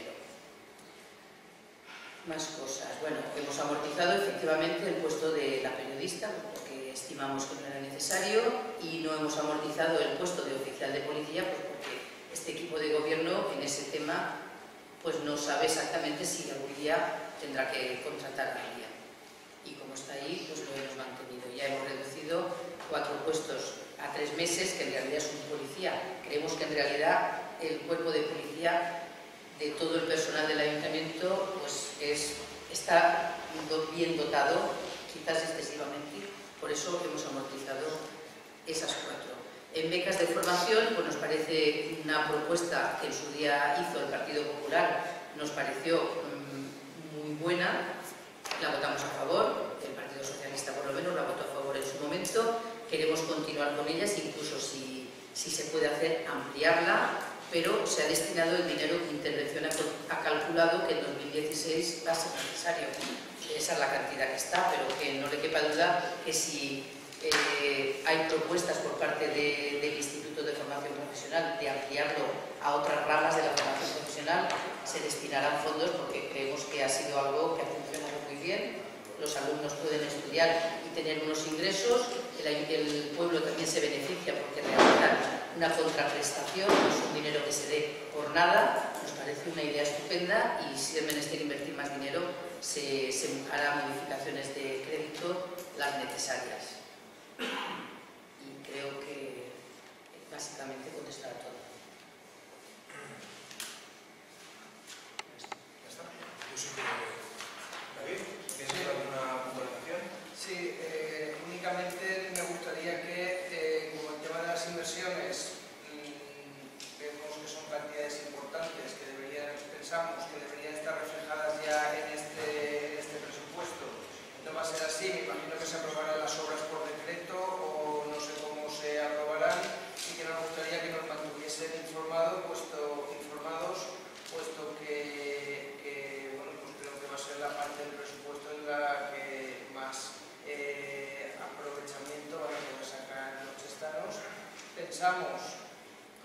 Más cosas. Bueno, hemos amortizado efectivamente el puesto de la periodista, porque estimamos que no era necesario, y no hemos amortizado el puesto de oficial de policía, pues porque este equipo de gobierno en ese tema pues no sabe exactamente si algún día tendrá que contratar a alguien. Y como está ahí, pues lo hemos mantenido. Ya hemos reducido 4 puestos a 3 meses, que en realidad es un policía. Creemos que en realidad el cuerpo de policía de todo el personal del ayuntamiento pues está bien dotado, quizás excesivamente, por eso hemos amortizado esas 4. En becas de formación, pues nos parece una propuesta que en su día hizo el Partido Popular, nos pareció muy buena, la votamos a favor, el Partido Socialista por lo menos la votó a favor en su momento, queremos continuar con ellas, incluso si se puede hacer, ampliarla, pero se ha destinado el dinero que Intervención ha calculado que en 2016 va a ser necesario. Esa es la cantidad que está, pero que no le quepa duda que si hay propuestas por parte del Instituto de Formación Profesional de ampliarlo a otras ramas de la formación profesional, se destinarán fondos porque creemos que ha sido algo que ha funcionado muy bien. Los alumnos pueden estudiar y tener unos ingresos, el pueblo también se beneficia porque realizan una contraprestación, no es un dinero que se dé por nada, nos parece una idea estupenda y si es menester invertir más dinero se harán modificaciones de crédito las necesarias. Y creo que básicamente contestar a todo. Ya está. Yo sí que... David, ¿tienes alguna puntualización? Sí, únicamente me gustaría que, como el tema de las inversiones, vemos que son cantidades importantes que deberían, pensamos que deberían estar reflejadas ya en este presupuesto. No va a ser así, me imagino que se aprobarán las obras por decreto o no sé cómo se aprobarán y que nos gustaría que nos mantuviesen informados, puesto que bueno, pues creo que va a ser la parte del presupuesto en la que más aprovechamiento van a poder sacar los chestanos. Pensamos,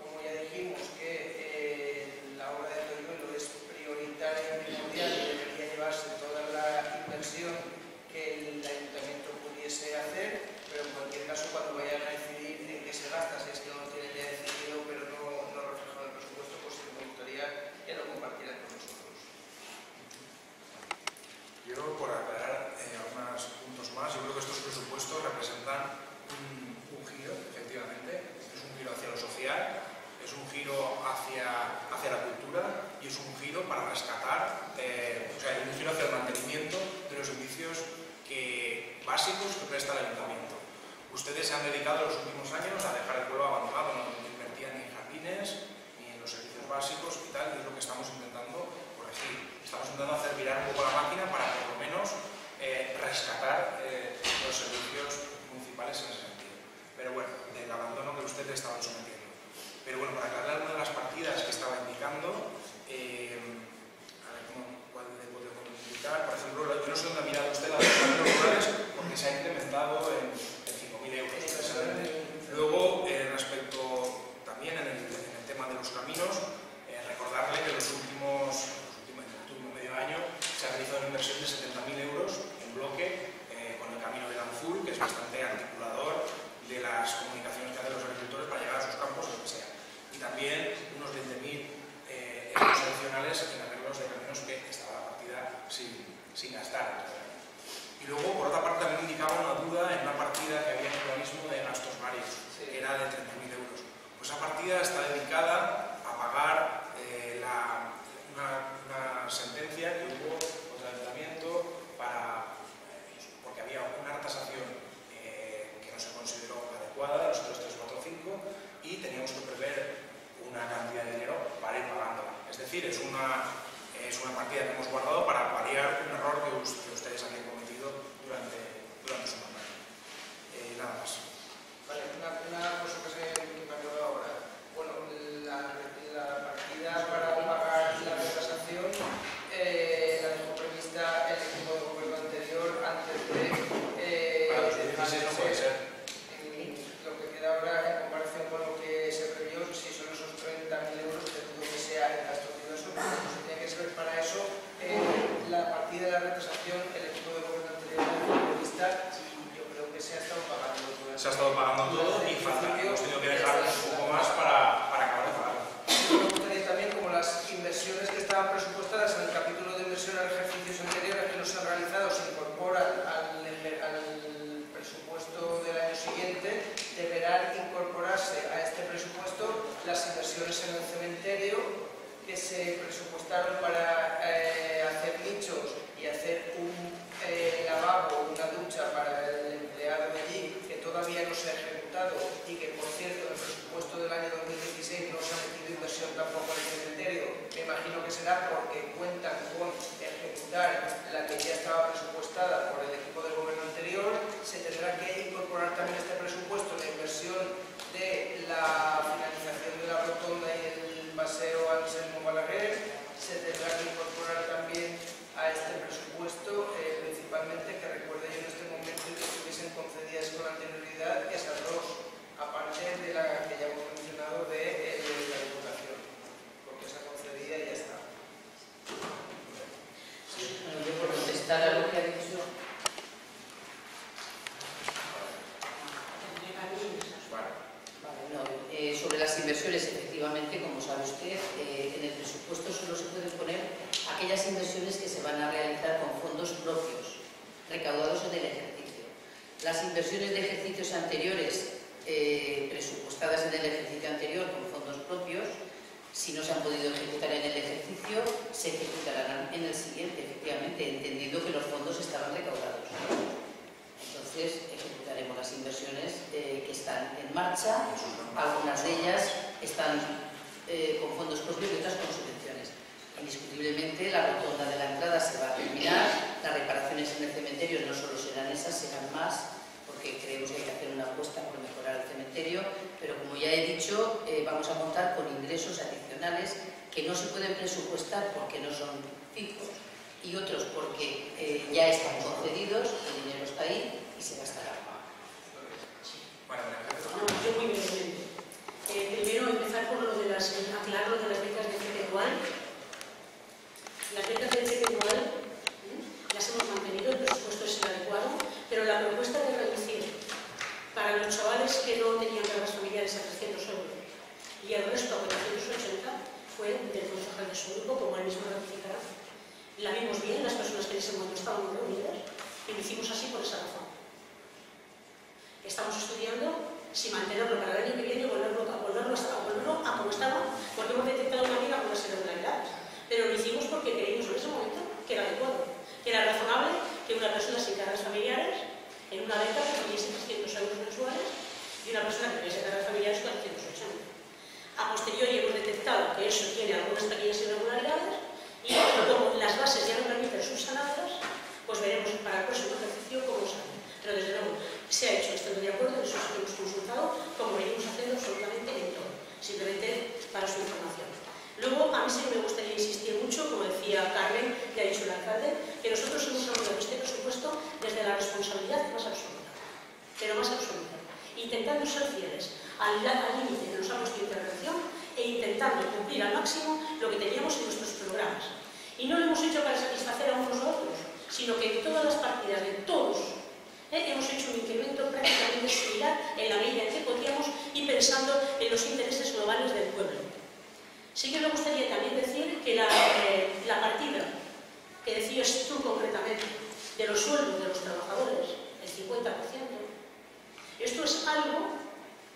como ya dijimos, que la obra de Toyuelo es prioritaria y primordial y debería llevarse toda la inversión que el ayuntamiento pudiese hacer, pero en cualquier caso cuando vayan a decidir en qué se gasta, si es que no lo tienen ya decidido pero no reflejan el presupuesto, pues sí me gustaría que lo compartieran con nosotros. Yo, por aclarar algunos puntos más, yo creo que estos presupuestos representan un giro, efectivamente, es un giro hacia lo social, es un giro hacia la cultura y es un giro para rescatar, o sea, es un giro hacia el mantenimiento de los servicios básicos que presta el ayuntamiento. Ustedes se han dedicado en los últimos años a dejar el pueblo abandonado, no invertían ni en jardines, ni en los servicios básicos y tal, y es lo que estamos intentando corregir. Estamos intentando hacer virar un poco la máquina para por lo menos rescatar los servicios municipales en ese sentido. Pero bueno, del abandono que ustedes estaban sometiendo. Pero bueno, para aclarar una de las partidas que estaba indicando, a ver cuál le puedo indicar, por ejemplo, yo no sé dónde ha mirado usted las partidas rurales porque se ha incrementado en 5.000 euros. Luego, respecto también en el tema de los caminos, recordarle que en el último medio año se ha realizado una inversión de 70.000 euros en bloque con el camino de Lanzul, que es bastante articulador de las comunicaciones que hacen los agricultores para llegar a sus campos o lo que sea. Y también unos 20.000 euros adicionales en arreglos de caminos que estaba la partida sin gastar. Y luego, por otra parte, también indicaba una duda en una partida que había en el organismo de gastos varios, que era de 30.000 euros. Pues esa partida está dedicada a pagar una sentencia que hubo contra el ayuntamiento porque había una tasación que no se consideró adecuada, los 3, 4, 5. Y teníamos que prever una cantidad de dinero para ir pagándola. Es decir, es una es una partida que hemos guardado para paliar un error que ustedes han cometido durante su mandato. Nada más. Vale, una cosa que me acuerdo ahora. Bueno, la partida para pagar la compensación la dejó prevista el equipo de gobierno anterior antes de... para los 16 no puede ser. Lo que queda ahora en comparación con lo que se previó, si son esos 30.000 euros que tuvo que ser el gasto diverso, pues tenía que ser para eso la partida de la retrasación, el equipo de gobierno anterior prevista. Se ha estado pagando todo. Se ha estado pagando todo y falta. Hemos tenido que dejar un poco más para acabar de pagar. Tenéis también como las inversiones que estaban presupuestadas en el capítulo de inversión a ejercicios anteriores que no se han realizado se incorporan al presupuesto del año siguiente. Deberán incorporarse a este presupuesto las inversiones en el cementerio que se presupuestaron para hacer nichos y hacer un lavabo, una ducha para el allí, que todavía no se ha ejecutado y que, por cierto, el presupuesto del año 2016 no se ha metido inversión tampoco en el cementerio. Me imagino que será porque cuentan con ejecutar la que ya estaba presupuestada por el equipo del gobierno anterior. Se tendrá que incorporar también este presupuesto la inversión de la finalización de la rotonda y el paseo Anselmo Balaguer. Se tendrá que incorporar también a este presupuesto, principalmente, que recuerde yo en este momento que estuviesen concedidas con anterioridad esas dos, aparte de la que ya hemos mencionado de la Diputación, porque esa concedida ya está. Sí, bueno, yo por contestar a lo que ha dicho. Sobre las inversiones, efectivamente, como sabe usted, en el presupuesto solo se pueden poner aquellas inversiones que se van a realizar con fondos propios, recaudados en el ejercicio. Las inversiones de ejercicios anteriores, presupuestadas en el ejercicio anterior con fondos propios, si no se han podido ejecutar en el ejercicio, se ejecutarán en el siguiente, efectivamente, entendiendo que los fondos estaban recaudados. Entonces, ejecutaremos las inversiones que están en marcha, algunas de ellas están con fondos propios y otras con subvenciones. Indiscutiblemente, la rotonda de la entrada se va a terminar, las reparaciones en el cementerio no solo serán esas, serán más, porque creemos que hay que hacer una apuesta por mejorar el cementerio, pero como ya he dicho, vamos a contar con ingresos adicionales que no se pueden presupuestar porque no son fijos, y otros porque ya están concedidos, el dinero está ahí y se gastará. No, yo muy brevemente. Primero, empezar por aclarar lo de las becas de cheque dual. Las becas de cheque dual las hemos mantenido, el presupuesto es el adecuado, pero la propuesta de reducir para los chavales que no tenían cargas familiares a 300 euros y al resto a 480 fue del concejal de su grupo, como él mismo ratificará. La vimos bien, las personas que en ese momento estaban reunidas, y lo hicimos así por esa razón. Estamos estudiando si mantenerlo para el año que viene o volverlo a como estaba, porque hemos detectado una vida con una irregularidad. Pero lo hicimos porque creímos en ese momento que era adecuado, que era razonable que una persona sin cargas familiares, en una beca que tuviese 300 euros mensuales, y una persona que tuviese cargas familiares 480. A posteriori hemos detectado que eso tiene algunas pequeñas irregularidades, y como las bases ya no permiten subsanadas, pues veremos para el próximo ejercicio cómo sale. Pero desde luego se ha hecho, estando de acuerdo, eso es lo que hemos consultado, como venimos haciendo absolutamente en todo, simplemente para su información. Luego, a mí sí me gustaría insistir mucho, como decía Carmen, que ha dicho el alcalde, que nosotros hemos abordado este presupuesto desde la responsabilidad más absoluta, pero más absoluta, intentando ser fieles al límite de los amos de intervención e intentando cumplir al máximo lo que teníamos en nuestros programas. Y no lo hemos hecho para satisfacer a unos a otros, sino que todas las partidas de todos hemos hecho un incremento prácticamente similar en la medida en que podíamos y pensando en los intereses globales del pueblo. Sí que me gustaría también decir que la partida que decías tú concretamente de los sueldos de los trabajadores, el 50%, esto es algo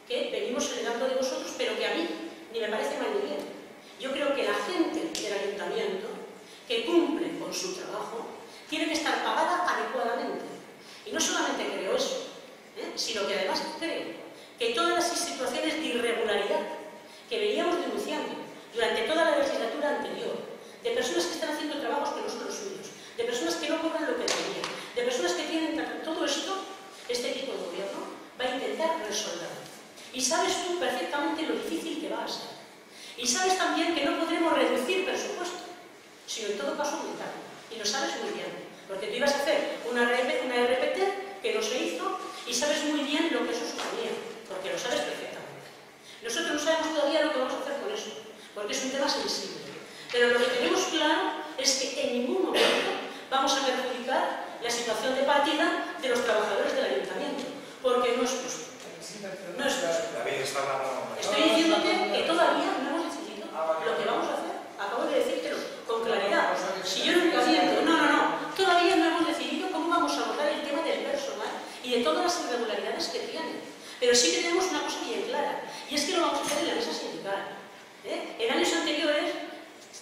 que venimos heredando de vosotros, pero que a mí ni me parece mal ni bien. Yo creo que la gente del ayuntamiento que cumple con su trabajo tiene que estar pagada adecuadamente. Y no solamente creo eso, sino que además creo que todas las situaciones de irregularidad que veníamos denunciando durante toda la legislatura anterior, de personas que están haciendo trabajos que no son los suyos, de personas que no cobran lo que tenían, de personas que tienen todo esto. Este tipo de gobierno va a intentar resolverlo. Y sabes tú perfectamente lo difícil que va a ser. Y sabes también que no podremos reducir presupuesto, sino en todo caso aumentarlo. Y lo sabes muy bien, porque tú ibas a hacer una RPT que no se hizo y sabes muy bien lo que eso suponía, porque lo sabes perfectamente. Nosotros no sabemos todavía lo que vamos a hacer con eso, porque es un tema sensible. Pero lo que tenemos claro es que en ningún momento vamos a perjudicar la situación de partida de los trabajadores del ayuntamiento, porque no es justo. No es justo. Estoy diciéndote que todavía no hemos decidido lo que vamos a hacer. Acabo de decírtelo con claridad. Si yo no lo siento, todavía no hemos decidido cómo vamos a abordar el tema del personal y de todas las irregularidades que tienen. Pero sí que tenemos una cosa bien clara, y es que lo vamos a hacer en la mesa sindical. En años anteriores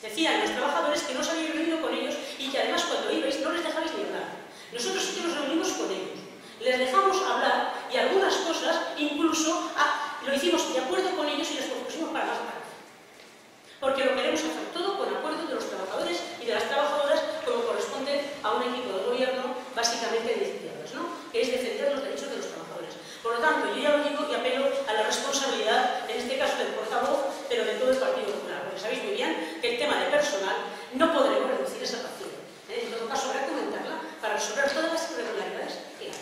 decían los trabajadores que no se habían reunido con ellos y que además cuando ibais no les dejabais ni hablar. Nosotros sí que nos reunimos con ellos, les dejamos hablar y algunas cosas incluso lo hicimos de acuerdo con ellos y les propusimos para más partes. Porque lo queremos hacer todo con acuerdo de los trabajadores y de las trabajadoras, como corresponde a un equipo de gobierno básicamente de izquierdas, ¿no? Que es defender los derechos de los trabajadores. Por lo tanto, yo ya lo digo y apelo a la responsabilidad, en este caso del portavoz, pero de todo el Partido Popular, porque sabéis muy bien que el tema de personal no podremos reducir esa partida. En todo caso, habrá que comentarla para resolver todas las irregularidades que hay.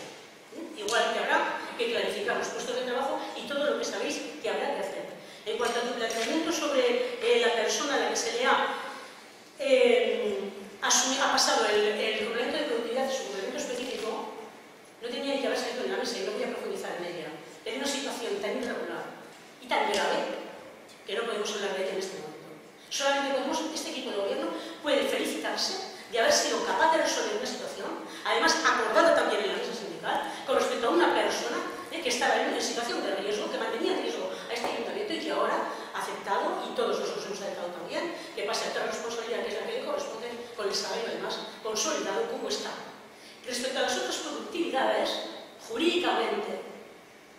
Igual que habrá que clarificar los puestos de trabajo y todo lo que sabéis que habrá que hacer. En cuanto a tu planteamiento sobre la persona a la que se le ha pasado el complemento de productividad y su complemento específico, no tenía que haber salido en la mesa y no voy a profundizar en ella. Es una situación tan irregular y tan grave que no podemos hablar de ella en este momento. Solamente podemos, este equipo de gobierno puede felicitarse de haber sido capaz de resolver una situación, además acordada también en la mesa sindical, con respecto a una persona que estaba en una situación de riesgo, que mantenía en riesgo a este ayuntamiento y que ahora ha aceptado, y todos nosotros hemos aceptado también, que pase a otra responsabilidad que es la que le corresponde con el salario además consolidado como está. Respecto a las otras productividades, jurídicamente,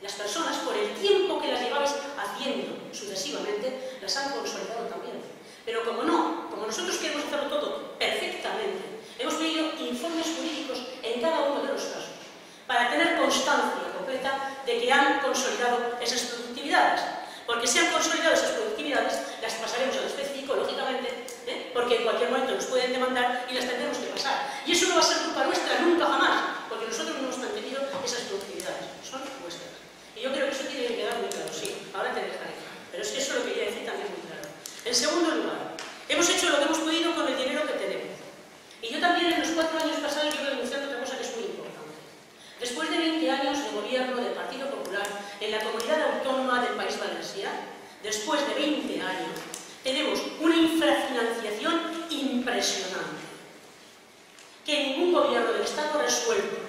las personas por el tiempo que las llevabais haciendo sucesivamente, las han consolidado también. Pero como nosotros queremos hacerlo todo perfectamente, hemos pedido informes jurídicos en cada uno de los casos para tener constancia completa de que han consolidado esas productividades. Porque si han consolidado esas productividades, las pasaremos a los específico, lógicamente, porque en cualquier momento nos pueden demandar y las tendremos que pasar. Y eso no va a ser culpa nuestra nunca jamás, porque nosotros no hemos mantenido esas productividades, son nuestras. Y yo creo que eso tiene que quedar muy claro, sí, ahora te dejaré. Pero es que eso lo quería decir también muy claro. En segundo lugar, hemos hecho lo que hemos podido con el dinero que tenemos. Y yo también en los 4 años pasados iba denunciando otra cosa que es muy importante. Después de 20 años de gobierno del Partido Popular en la comunidad autónoma del País Valenciano, después de 20 años, tenemos una infrafinanciación impresionante que ningún gobierno del Estado resuelve.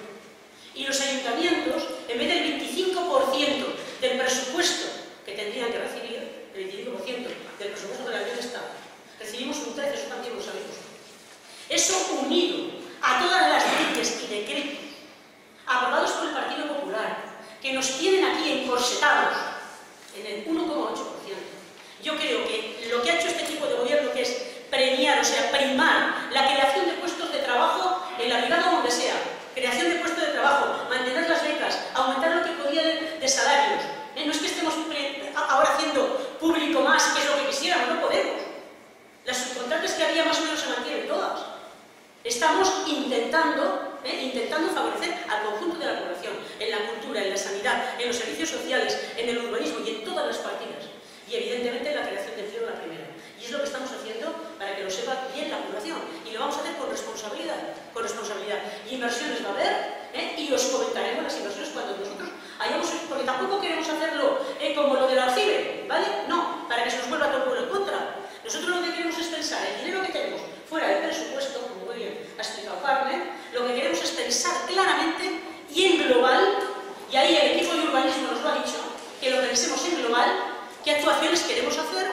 Y los ayuntamientos, en vez del 25% del presupuesto que tendrían que recibir, el 25% del presupuesto de la Unión Estado, recibimos un 13%, eso también lo sabemos. Eso unido a todas las leyes y decretos aprobados por el Partido Popular, que nos tienen aquí encorsetados en el 1,8%. Yo creo que lo que ha hecho este tipo de gobierno, que es premiar, o sea, primar la creación de puestos de trabajo en la brigada o donde sea, creación de puestos de trabajo, mantener las becas, aumentar lo que podía de salarios. No es que estemos ahora haciendo público más, que es lo que quisiéramos, no podemos. Las subcontratas que había más o menos se mantienen todas. Estamos intentando favorecer al conjunto de la población, en la cultura, en la sanidad, en los servicios sociales, en el urbanismo y en todas las partidas. Y evidentemente la creación de empleo es la primera. Y es lo que estamos haciendo para que lo sepa bien la población. Y lo vamos a hacer con responsabilidad. Con responsabilidad. Y inversiones va a haber, y os comentaremos las inversiones cuando nosotros hayamos, porque tampoco queremos hacerlo como lo de la CIBE, ¿vale? No, para que se nos vuelva todo en contra. Nosotros lo que queremos es pensar el dinero que tenemos fuera del presupuesto, como muy bien ha explicado Carmen, lo que queremos es pensar claramente y en global, y ahí el equipo de urbanismo nos lo ha dicho, que lo pensemos en global, qué actuaciones queremos hacer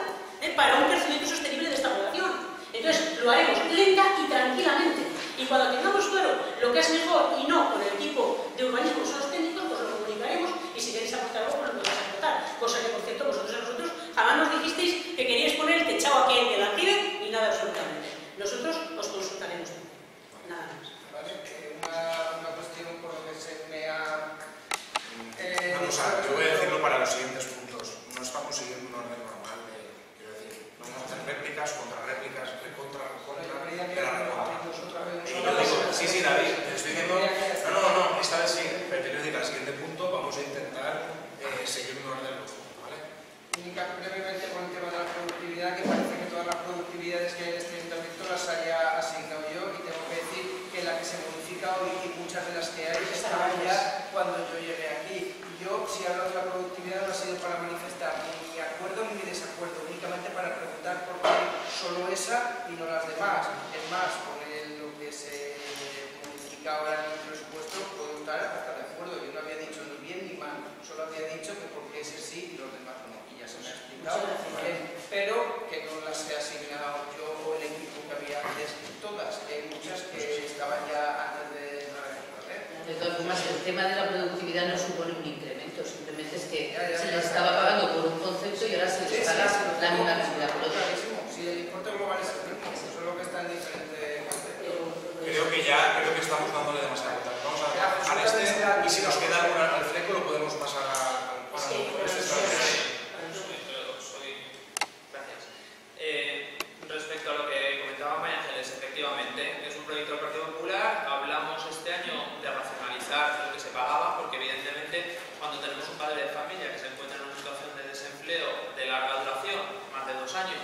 para un crecimiento sostenible de esta población. Entonces, lo haremos lenta y tranquilamente. Y cuando tengamos claro lo que es mejor y no con el equipo de urbanismo, son los técnicos, pues lo comunicaremos y si queréis aportar algo, pues lo podéis aportar. Cosa que, por cierto, vosotros jamás nos dijisteis que queríais poner el techado aquí en el alquiler y nada absolutamente. esa y no las demás. Es más, con lo que se modifica ahora en el presupuesto, puedo estar hasta de acuerdo. Yo no había dicho ni bien ni mal, solo había dicho que porque ese sí y los demás no. Y ya se me ha explicado. Pero que no las he asignado yo o el equipo que había antes, todas. Hay muchas que estaban ya antes de la reforma. De todas formas, el tema de la productividad no supone un incremento, simplemente es que ya, se les estaba pagando por un concepto y ahora se les paga la misma cantidad por otro. Si el importe global es el mismo, solo que está en diferente contexto. Creo que estamos dándole demasiada vuelta. Vamos a dejar este y si nos queda alguna al fleco lo podemos pasar al cuadro. Gracias. Respecto a lo que comentaba María Ángeles, efectivamente, es un proyecto del Partido Popular. Hablamos este año de racionalizar lo que se pagaba, porque evidentemente cuando tenemos un padre de familia que se encuentra en una situación de desempleo de larga duración, más de 2 años,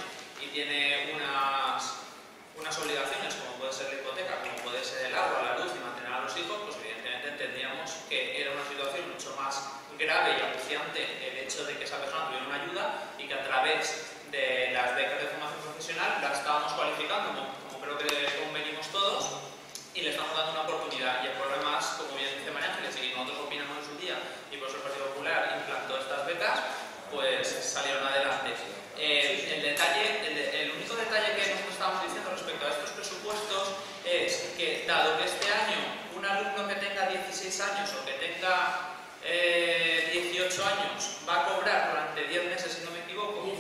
tiene unas obligaciones como puede ser la hipoteca, como puede ser el agua, la luz y mantener a los hijos, pues evidentemente entendíamos que era una situación mucho más grave y acuciante el hecho de que esa persona tuviera una ayuda y que a través de las becas de formación profesional la estábamos cualificando, como creo que convenimos todos, y le estamos dando una oportunidad. Y el problema es, como bien dice María Ángeles, y nosotros opinamos en su día, y por eso el Partido Popular implantó estas becas, pues salieron adelante. El único detalle que nosotros estamos diciendo respecto a estos presupuestos es que, dado que este año un alumno que tenga 16 años o que tenga 18 años va a cobrar durante 10 meses, si no me equivoco,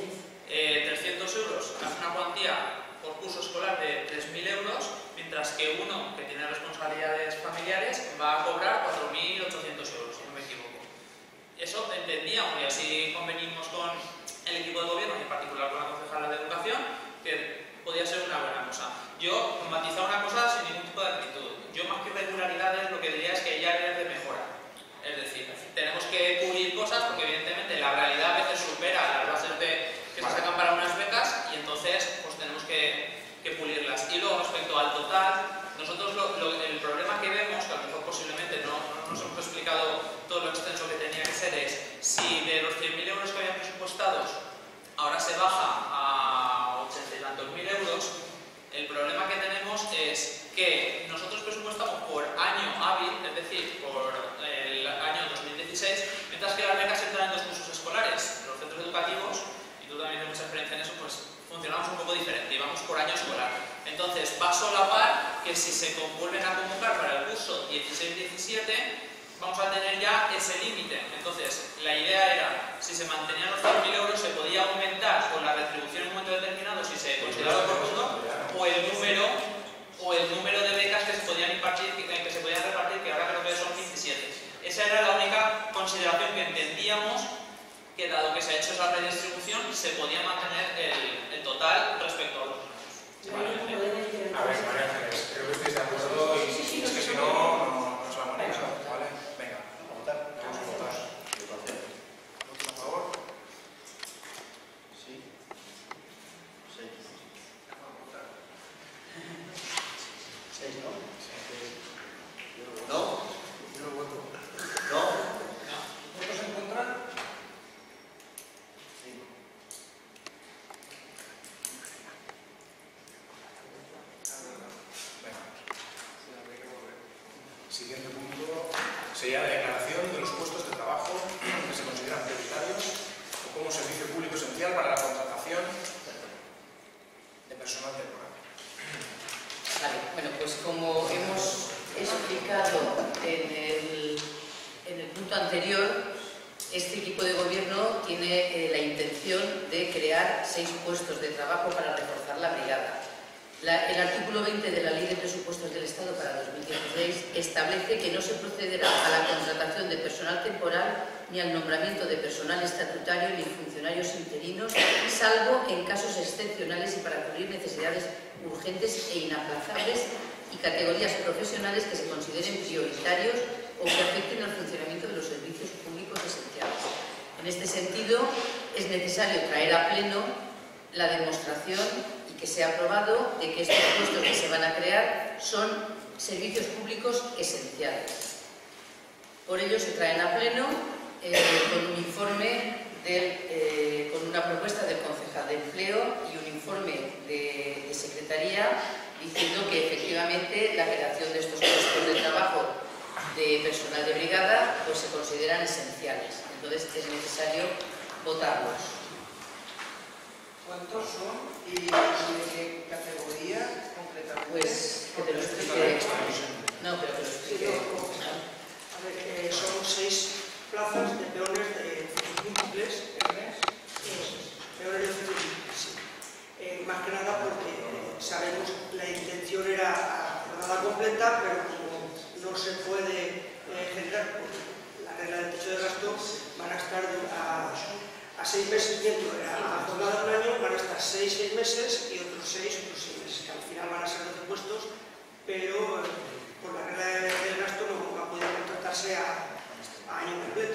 300 euros, que es una cuantía por curso escolar de 3.000 euros, mientras que uno que tiene responsabilidades familiares va a cobrar 4.800 euros, si no me equivoco. Eso entendíamos y así convenimos con el equipo de gobierno, en particular con la concejala de educación, que podía ser una buena cosa. Yo matizaba una cosa sin ningún tipo de actitud. Yo, más que irregularidades, lo que diría es que hay áreas de mejora. Es decir, tenemos que cubrir cosas porque, evidentemente, la realidad a veces supera las bases que se sacan para unas becas y entonces pues tenemos que pulirlas. Y luego, respecto al total, nosotros el problema que vemos, que a lo mejor posiblemente no nos hemos explicado todo lo extenso que tenía que ser, es si de los 100.000 euros que habían presupuestados ahora se baja a 80 y tantos mil euros, el problema que tenemos es que nosotros presupuestamos por año hábil, es decir, por el año 2016, mientras que las becas entran en 2 cursos escolares. Los centros educativos, y tú también tienes mucha experiencia en eso, pues funcionamos un poco diferente y vamos por año escolar. Entonces va a solapar que si se vuelven a convocar para el curso 16-17 vamos a tener ya ese límite. Entonces, la idea era, si se mantenían los 100.000 euros, se podía aumentar con la retribución en un momento determinado, si se consideraba oportuno, o el número de becas que se podían impartir, que se podían repartir, que ahora creo que son 17. Esa era la única consideración que entendíamos, que dado que se ha hecho esa redistribución, se podía mantener el total respecto a los años. Vale. A ver, María Ángeles, creo que estáis de acuerdo y es que si no... Siguiente punto sería la declaración de los puestos de trabajo que se consideran prioritarios o como servicio público esencial para la contratación de personal temporal. Vale, bueno, pues como hemos explicado en el punto anterior, este equipo de gobierno tiene la intención de crear 6 puestos de trabajo para reforzar la brigada. El artículo 20 de la Ley de Presupuestos del Estado para 2016 establece que no se procederá a la contratación de personal temporal ni al nombramiento de personal estatutario ni funcionarios interinos, salvo en casos excepcionales y para cubrir necesidades urgentes e inaplazables y categorías profesionales que se consideren prioritarios o que afecten al funcionamiento de los servicios públicos esenciales. En este sentido, es necesario traer a pleno la demostración que se ha aprobado de que estos puestos que se van a crear son servicios públicos esenciales. Por ello se traen a pleno con un informe, con una propuesta del concejal de empleo y un informe de Secretaría diciendo que efectivamente la creación de estos puestos de trabajo de personal de brigada pues se consideran esenciales. Entonces es necesario votarlos. ¿Cuántos son y de qué categoría concretamente? Pues que te lo explique. No, pero que lo explique. A ver, son 6 plazas de peones de múltiples, peones de múltiples. Más que nada porque sabemos la intención era jornada completa, pero como no se puede generar por la regla del techo de gasto, van a estar a 6 meses dentro de la jornada de un año, van a estar 6 meses y otros 6 meses, que al final van a ser los impuestos, pero por la regla del gasto no va a poder contratarse a año completo.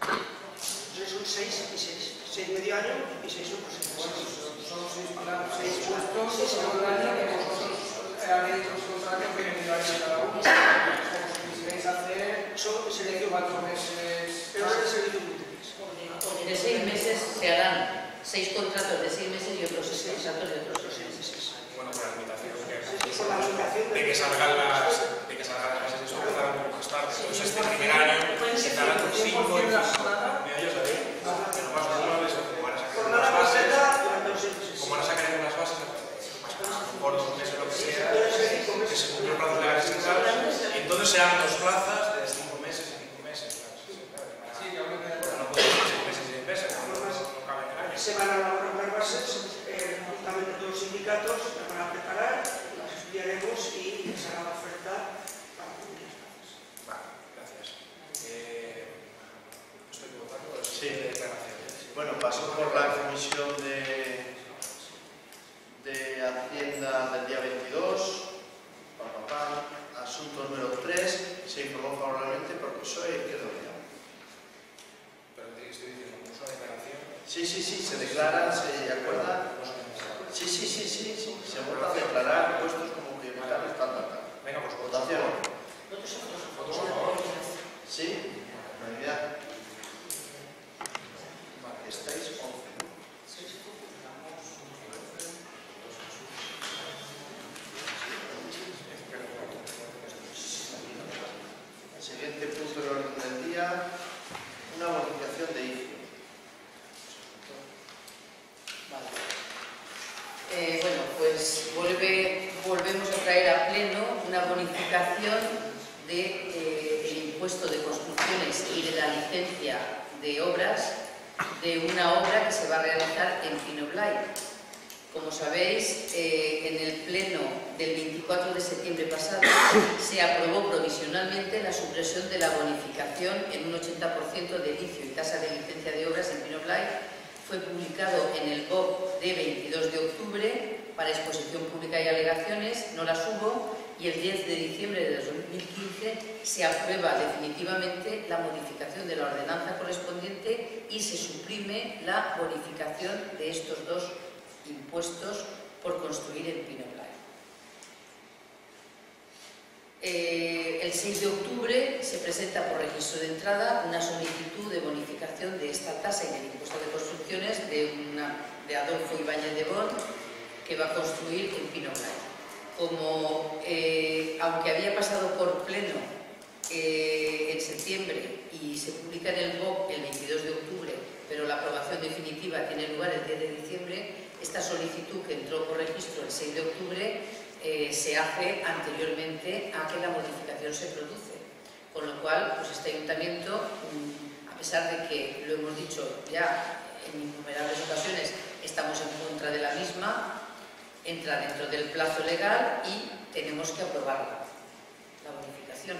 Entonces son 6 y 6. 6 medio año y 6 otros 6. Son 6 puestos, 6 años que vosotros habéis hecho los contratos que medio año cada uno. Quisierais hacer son servicio 4 meses. Pero es el servicio múltiples. De 6 meses se harán 6 contratos de 6 meses y otros 6 contratos de otros 6 meses. Bueno, por la limitación que salgan las bases de su contrato como que estar. Entonces este primer año se estarán con 5 y más. Como ahora sacaremos las bases, por lo que sea, que se cumplió el plazo de la y entonces serán 2 plazas de 5 meses y 5 meses. Sí, que aún no pueden ser 6 meses y 6 meses, no caben el año. Se van a elaborar las bases, juntamente todos los sindicatos, las van a preparar, las estudiaremos y les hará la oferta para cumplir las bases. Vale, gracias. ¿Estoy equivocado? Sí, declaración. Bueno, pasó por la comisión de Hacienda del día 22, asunto número 3, se informó favorablemente por PSOE y Izquierda Unida. ¿Pero qué estoy diciendo? ¿Es una declaración? Sí, se declara, se acuerda. Sí, se vota a declarar puestos como que están estándar. Venga, pues votación. ¿Votos a favor? Sí, unanimidad. Estáis 11. Siguiente punto del orden del día, una modificación de ICIO. Vale. Bueno, pues volvemos a traer a pleno una bonificación del impuesto de construcciones y de la licencia de obras de una obra que se va a realizar en Pino Blay. Como sabéis, en el pleno del 24 de septiembre pasado se aprobó provisionalmente la supresión de la bonificación en un 80% de inicio y tasa de licencia de obras en Pino Blay. Fue publicado en el BOC de 22 de octubre para exposición pública y alegaciones, no las hubo, y el 10 de diciembre de 2015 se aprueba definitivamente la modificación de la ordenanza correspondiente y se suprime la bonificación de estos 2 impuestos por construir en Pino Blay. El 6 de octubre se presenta por registro de entrada una solicitud de bonificación de esta tasa en el impuesto de construcciones de Adolfo Ibañez de Bon, que va a construir en Pino Blay. Como aunque había pasado por pleno en septiembre y se publica en el BOC el 22 de octubre, pero la aprobación definitiva tiene lugar el 10 de diciembre, esta solicitud que entró por registro el 6 de octubre se hace anteriormente a que la modificación se produce. Con lo cual, pues este ayuntamiento, a pesar de que lo hemos dicho ya en innumerables ocasiones, estamos en contra de la misma, entra dentro del plazo legal y tenemos que aprobarla, la modificación.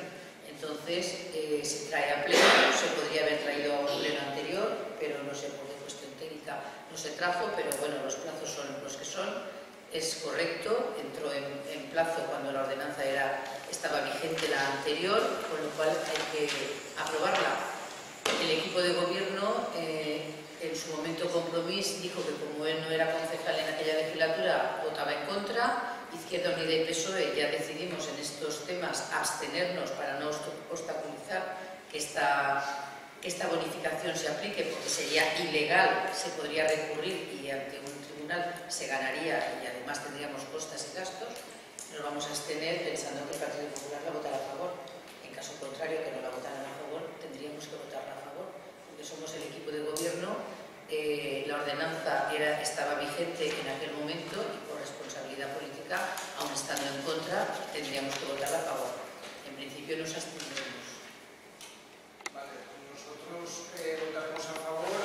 Entonces, se trae a pleno, se podría haber traído a un pleno anterior, pero no se puede, cuestión técnica. No se trajo, pero bueno, los plazos son los que son, es correcto, entró en plazo cuando la ordenanza estaba vigente la anterior, con lo cual hay que aprobarla. El equipo de gobierno, en su momento Compromís, dijo que como él no era concejal en aquella legislatura, votaba en contra. Izquierda Unida y PSOE ya decidimos en estos temas abstenernos para no obstaculizar que esta bonificación se aplique, porque sería ilegal, se podría recurrir y ante un tribunal se ganaría y además tendríamos costas y gastos, nos vamos a abstener pensando que el Partido Popular la votará a favor. En caso contrario, que no la votaran a favor, tendríamos que votarla a favor, porque somos el equipo de gobierno. La ordenanza estaba vigente en aquel momento y por responsabilidad política, aun estando en contra, tendríamos que votarla a favor. En principio nos abstendremos. Vale, pues nosotros votaremos a favor.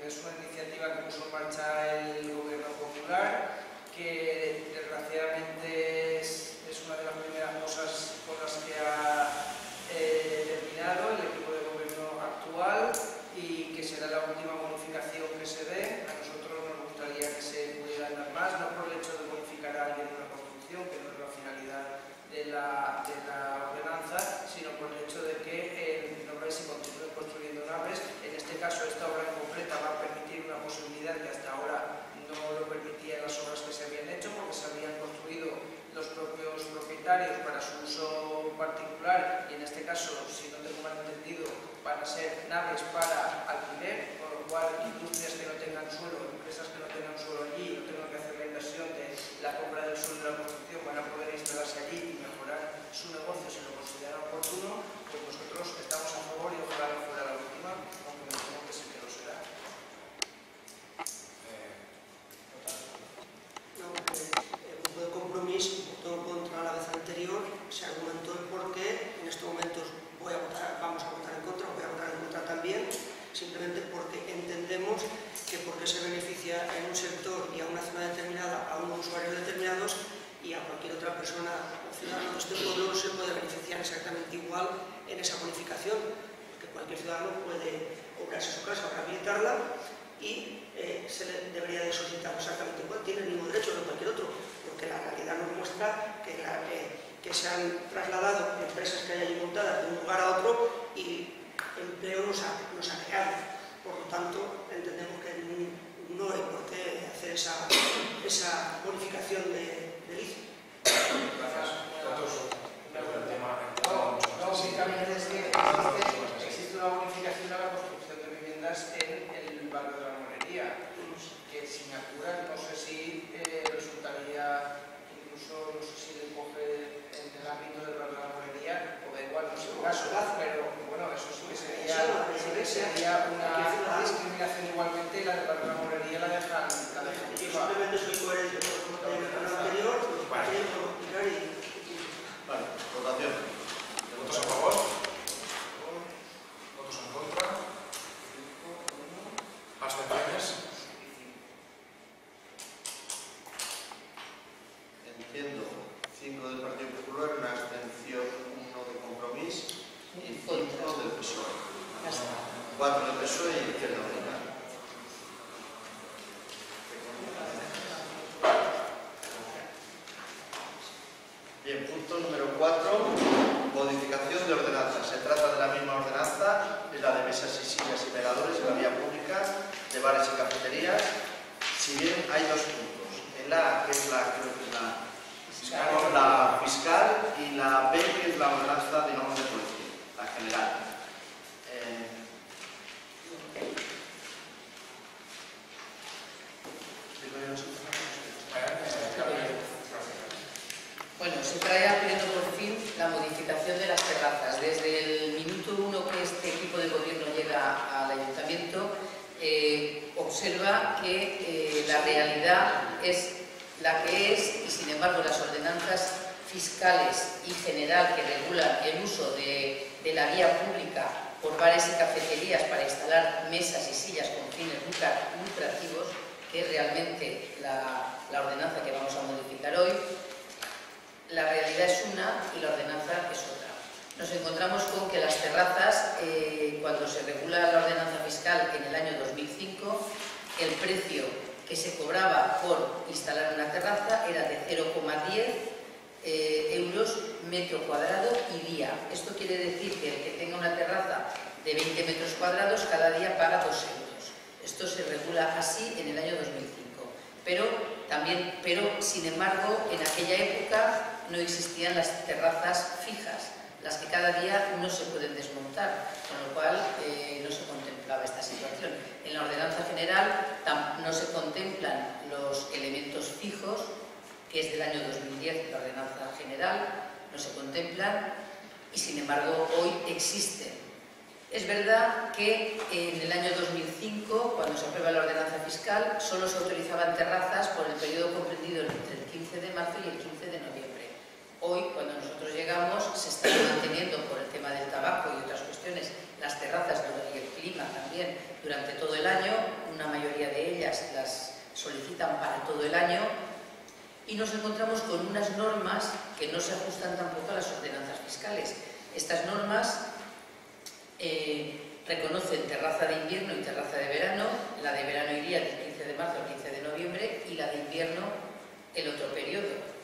Es una iniciativa que puso en marcha el Gobierno Popular, que desgraciadamente es una de las primeras cosas con las que ha terminado el equipo de gobierno actual y que será la última modificación que se dé. A nosotros nos gustaría que se pudiera dar más, no por el hecho de modificar a alguien una construcción, que no es la finalidad de la ordenanza, sino por el hecho de que no se continúen construyendo naves. En este caso, esta obra en concreta va a permitir una posibilidad que hasta ahora no lo permitían las obras que se habían hecho, porque se habían construido los propios propietarios para su uso particular, y en este caso, si no tengo mal entendido, van a ser naves para alquiler, con lo cual industrias que no tengan suelo, empresas que no tengan suelo allí, no tengan que hacer la inversión de la compra del suelo y la construcción, van a poder instalarse allí y mejorar su negocio si lo consideran oportuno. Pues nosotros estamos a favor y ojalá no fuera la última, aunque me temo que sí que lo será. El grupo de compromiso votó contra la vez anterior, se argumentó el porqué. En estos momentos vamos a votar en contra, voy a votar en contra también, simplemente porque entendemos que porque se beneficia en un sector y a una zona determinada, a unos usuarios determinados, y a cualquier otra persona o ciudadano de este pueblo se puede beneficiar exactamente igual en esa bonificación, porque cualquier ciudadano puede obrarse su casa o rehabilitarla y se le debería de solicitar exactamente igual, tiene el mismo derecho que cualquier otro, porque la realidad nos muestra que se han trasladado empresas que hay allí montadas de un lugar a otro y empleo nos ha creado. Por lo tanto, entendemos que no hay por qué hacer esa bonificación de ICIO. No, únicamente es que existe una bonificación a la construcción de viviendas en el barrio de la Morería, que sin apurar no sé si resultaría, incluso no sé si le coge en el ámbito del barrio de la Morería, o da igual, no sé, un caso, pero bueno, eso sí que sería una discriminación igualmente, y la del barrio de la Morería la dejan viva. Simplemente soy coherente con lo anterior. Vale, votación. ¿Votos a favor? ¿Votos en contra? ¿Abstenciones? Entiendo 5 del Partido Popular, una abstención, 1 de compromiso y 5 del PSOE. 4 del PSOE y Izquierda Unida. Bien, punto número 4, modificación de ordenanza. Se trata de la misma ordenanza, es la de mesas y sillas y veladores en la vía pública, de bares y cafeterías, si bien hay dos puntos. En la A, que es la fiscal, y la B, que es la ordenanza, digamos, de policía, la general. Bueno, se trae a pleno por fin la modificación de las terrazas. Desde el minuto 1 que este equipo de gobierno llega al ayuntamiento, observa que la realidad es la que es, y sin embargo las ordenanzas fiscales y general que regulan el uso de la vía pública por bares y cafeterías para instalar mesas y sillas con fines lucrativos, que es realmente la ordenanza que vamos a modificar hoy, la realidad es una y la ordenanza es otra. Nos encontramos con que las terrazas, cuando se regula la ordenanza fiscal en el año 2005, el precio que se cobraba por instalar una terraza era de 0,10 euros metro cuadrado y día. Esto quiere decir que el que tenga una terraza de 20 metros cuadrados cada día paga 2 euros. Esto se regula así en el año 2005. Pero sin embargo, en aquella época no existían las terrazas fijas, las que cada día no se pueden desmontar, con lo cual no se contemplaba esta situación. En la ordenanza general no se contemplan ecológicos, que es del año 2010, la ordenanza general, no se contemplan y sin embargo hoy existen. Es verdad que en el año 2005, cuando se aprueba la ordenanza fiscal, solo se autorizaban terrazas por el periodo comprendido entre el 15 de marzo y el 15 de noviembre. Hoy, cuando nosotros llegamos, se están manteniendo por el tema del tabaco y otras cuestiones las terrazas y el clima también durante todo el año. Una mayoría de ellas las solicitan para todo el año y nos encontramos con unas normas que no se ajustan tampoco a las ordenanzas fiscales. Estas normas reconocen terraza de invierno y terraza de verano. La de verano iría del 15 de marzo al 15 de noviembre y la de invierno el otro periodo.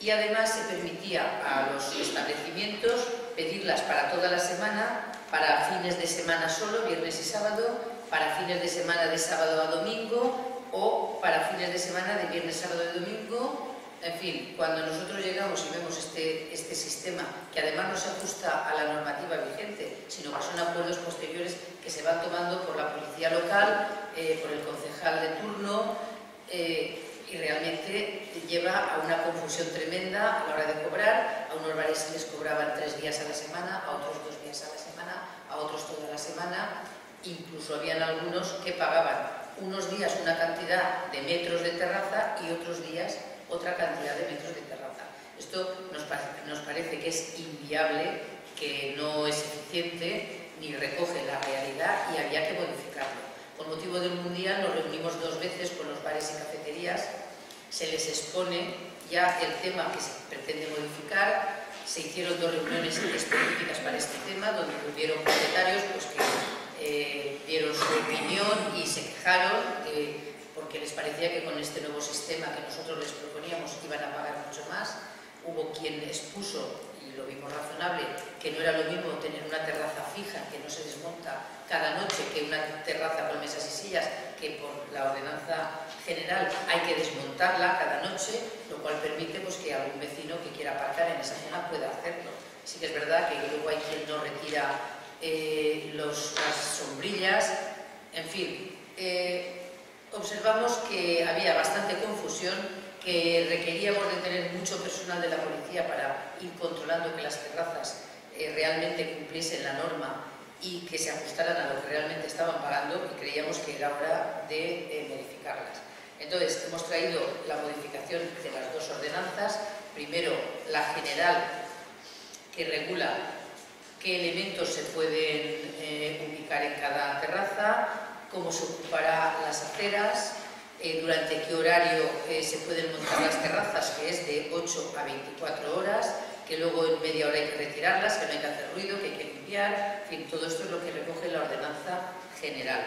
Y además se permitía a los establecimientos pedirlas para toda la semana, para fines de semana solo, viernes y sábado, para fines de semana de sábado a domingo o para fines de semana de viernes, sábado y domingo. En fin, cuando nosotros llegamos y vemos este sistema, que además no se ajusta a la normativa vigente, sino que son acuerdos posteriores que se van tomando por la policía local, por el concejal de turno, y realmente lleva a una confusión tremenda a la hora de cobrar. A unos bares se les cobraban 3 días a la semana, a otros 2 días a la semana, a otros toda la semana. Incluso habían algunos que pagaban unos días una cantidad de metros de terraza y otros días otra cantidad de metros de terraza. Esto nos parece que es inviable, que no es eficiente ni recoge la realidad y había que modificarlo. Por motivo del Mundial nos reunimos 2 veces con los bares y cafeterías, se les expone ya el tema que se pretende modificar, se hicieron 2 reuniones específicas para este tema, donde hubieron propietarios pues, que dieron su opinión y se quejaron porque les parecía que con este nuevo sistema que nosotros les proponíamos iban a pagar mucho más. Hubo quien expuso, y lo vimos razonable, que no era lo mismo tener una terraza fija que no se desmonta cada noche que una terraza con mesas y sillas, que por la ordenanza general hay que desmontarla cada noche, lo cual permite pues, que algún vecino que quiera aparcar en esa zona pueda hacerlo. Sí que es verdad que luego hay quien no retira las sombrillas, en fin. Observamos que había bastante confusión, que requeríamos de tener mucho personal de la policía para ir controlando que las terrazas realmente cumpliesen la norma y que se ajustaran a lo que realmente estaban pagando, y creíamos que era hora de modificarlas. Entonces, hemos traído la modificación de las 2 ordenanzas. Primero, la general, que regula qué elementos se pueden ubicar en cada terraza, cómo se ocupará las aceras, durante qué horario se pueden montar las terrazas, que es de 8 a 24 horas, que luego en media hora hay que retirarlas, que no hay que hacer ruido, que hay que limpiar, en fin, todo esto es lo que recoge la ordenanza general.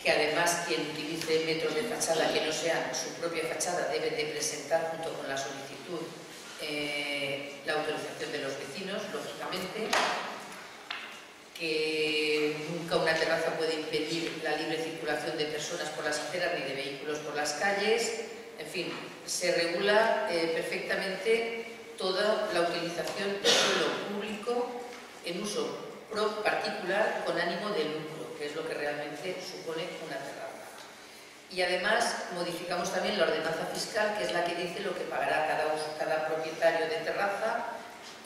Que además quien utilice metros de fachada que no sean su propia fachada debe de presentar junto con la solicitud la autorización de los vecinos, lógicamente. Que nunca una terraza puede impedir la libre circulación de personas por las aceras ni de vehículos por las calles. En fin, se regula perfectamente toda la utilización del suelo público en uso particular con ánimo de lucro, que es lo que realmente supone una terraza. Y además modificamos también la ordenanza fiscal, que es la que dice lo que pagará cada propietario de terraza,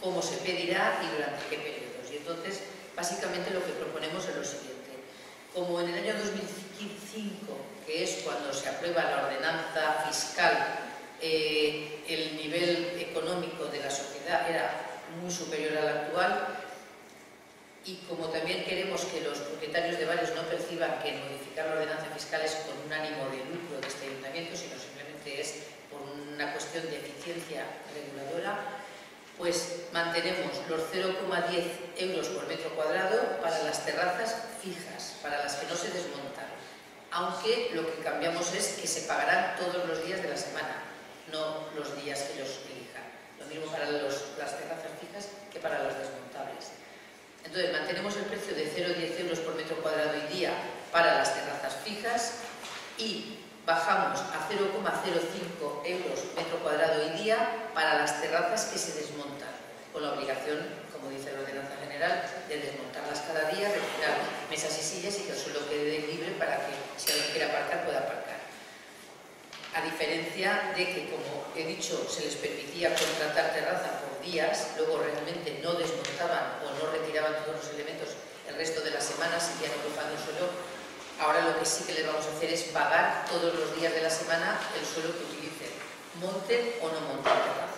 cómo se pedirá y durante qué periodos. Y entonces, básicamente lo que proponemos es lo siguiente. Como en el año 2005, que es cuando se aprueba la ordenanza fiscal, el nivel económico de la sociedad era muy superior al actual, y como también queremos que los propietarios de bares no perciban que modificar la ordenanza fiscal es con un ánimo de lucro de este ayuntamiento, sino simplemente es por una cuestión de eficiencia reguladora, pues mantenemos los 0,10 € por metro cuadrado para las terrazas fijas, para las que no se desmontan, aunque lo que cambiamos es que se pagarán todos los días de la semana, no los días que los elijan. Lo mismo para las terrazas fijas que para las desmontables. Entonces mantenemos el precio de 0,10 € por metro cuadrado y día para las terrazas fijas y bajamos a 0,05 € metro cuadrado y día para las terrazas que se desmontan, con la obligación, como dice la ordenanza general, de desmontarlas cada día, retirar mesas y sillas y que el suelo quede libre para que si alguien quiere aparcar pueda aparcar. a diferencia de que, como he dicho, se les permitía contratar terraza por días, luego realmente no desmontaban o no retiraban todos los elementos el resto de las semanas, seguían ocupando el suelo. Ahora lo que sí que les vamos a hacer es pagar todos los días de la semana el suelo que utilicen, monten o no monten terraza.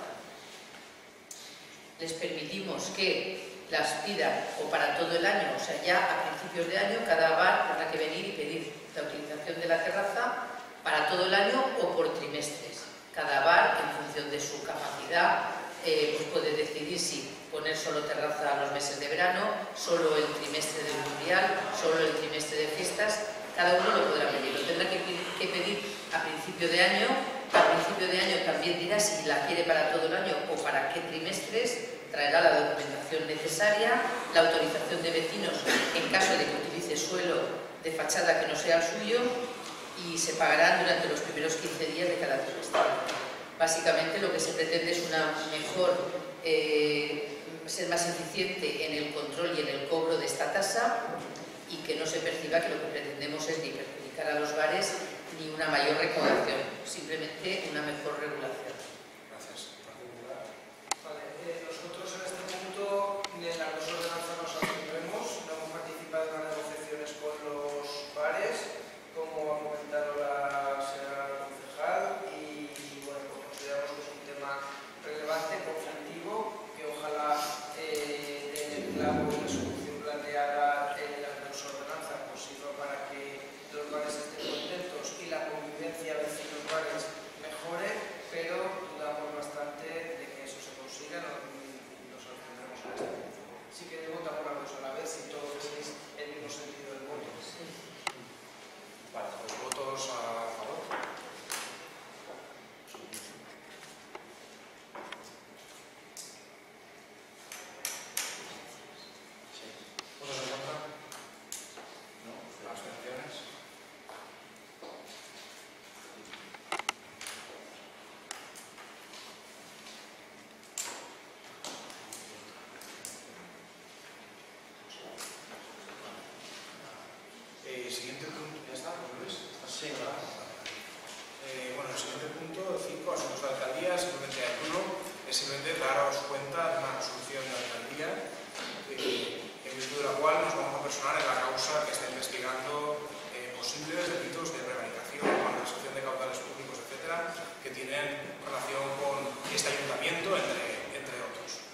Les permitimos que las pidan o para todo el año, o sea, ya a principios de año, cada bar tendrá que venir y pedir la utilización de la terraza para todo el año o por trimestres. Cada bar, en función de su capacidad, pues puede decidir si poner solo terraza los meses de verano, solo el trimestre del mundial, solo el trimestre de fiestas. Cada uno lo podrá pedir, lo tendrá que pedir a principio de año. A principio de año también dirá si la quiere para todo el año o para qué trimestres, traerá la documentación necesaria, la autorización de vecinos en caso de que utilice suelo de fachada que no sea el suyo, y se pagarán durante los primeros 15 días de cada trimestre. Básicamente lo que se pretende es una mejor, ser más eficiente en el control y en el cobro de esta tasa, y que no se perciba que lo que pretendemos es ni perjudicar a los bares ni una mayor recaudación, simplemente una mejor regulación. Gracias. Vale, nosotros en este punto ni en la dos ordenanzas nos abstendremos, no hemos participado en las negociaciones con los bares, como ha comentado la señora concejal, y bueno, consideramos que es un tema relevante, conflictivo, que ojalá en el clavo y la solución planteada en las dos ordenanzas pues sirva para que los bares estén contentos y la convivencia vecinos-bares mejore, pero dudamos bastante de que eso se consiga, nos sorprendemos en este punto. Sí que votamos las dos a la vez y todos tenéis el mismo sentido del voto. Vale, pues votos a favor. Sí. ¿Votos en contra? No. ¿Abstenciones? Siguiente punto. ¿Ya está, Luis? Sí. Bueno, el siguiente punto, 5, asuntos de alcaldía, simplemente hay uno, es simplemente daros cuenta de una resolución de alcaldía, en virtud de la cual nos vamos a personar en la causa que está investigando posibles delitos de prevaricación, malversación de caudales públicos, etcétera, que tienen relación con este ayuntamiento, entre otros.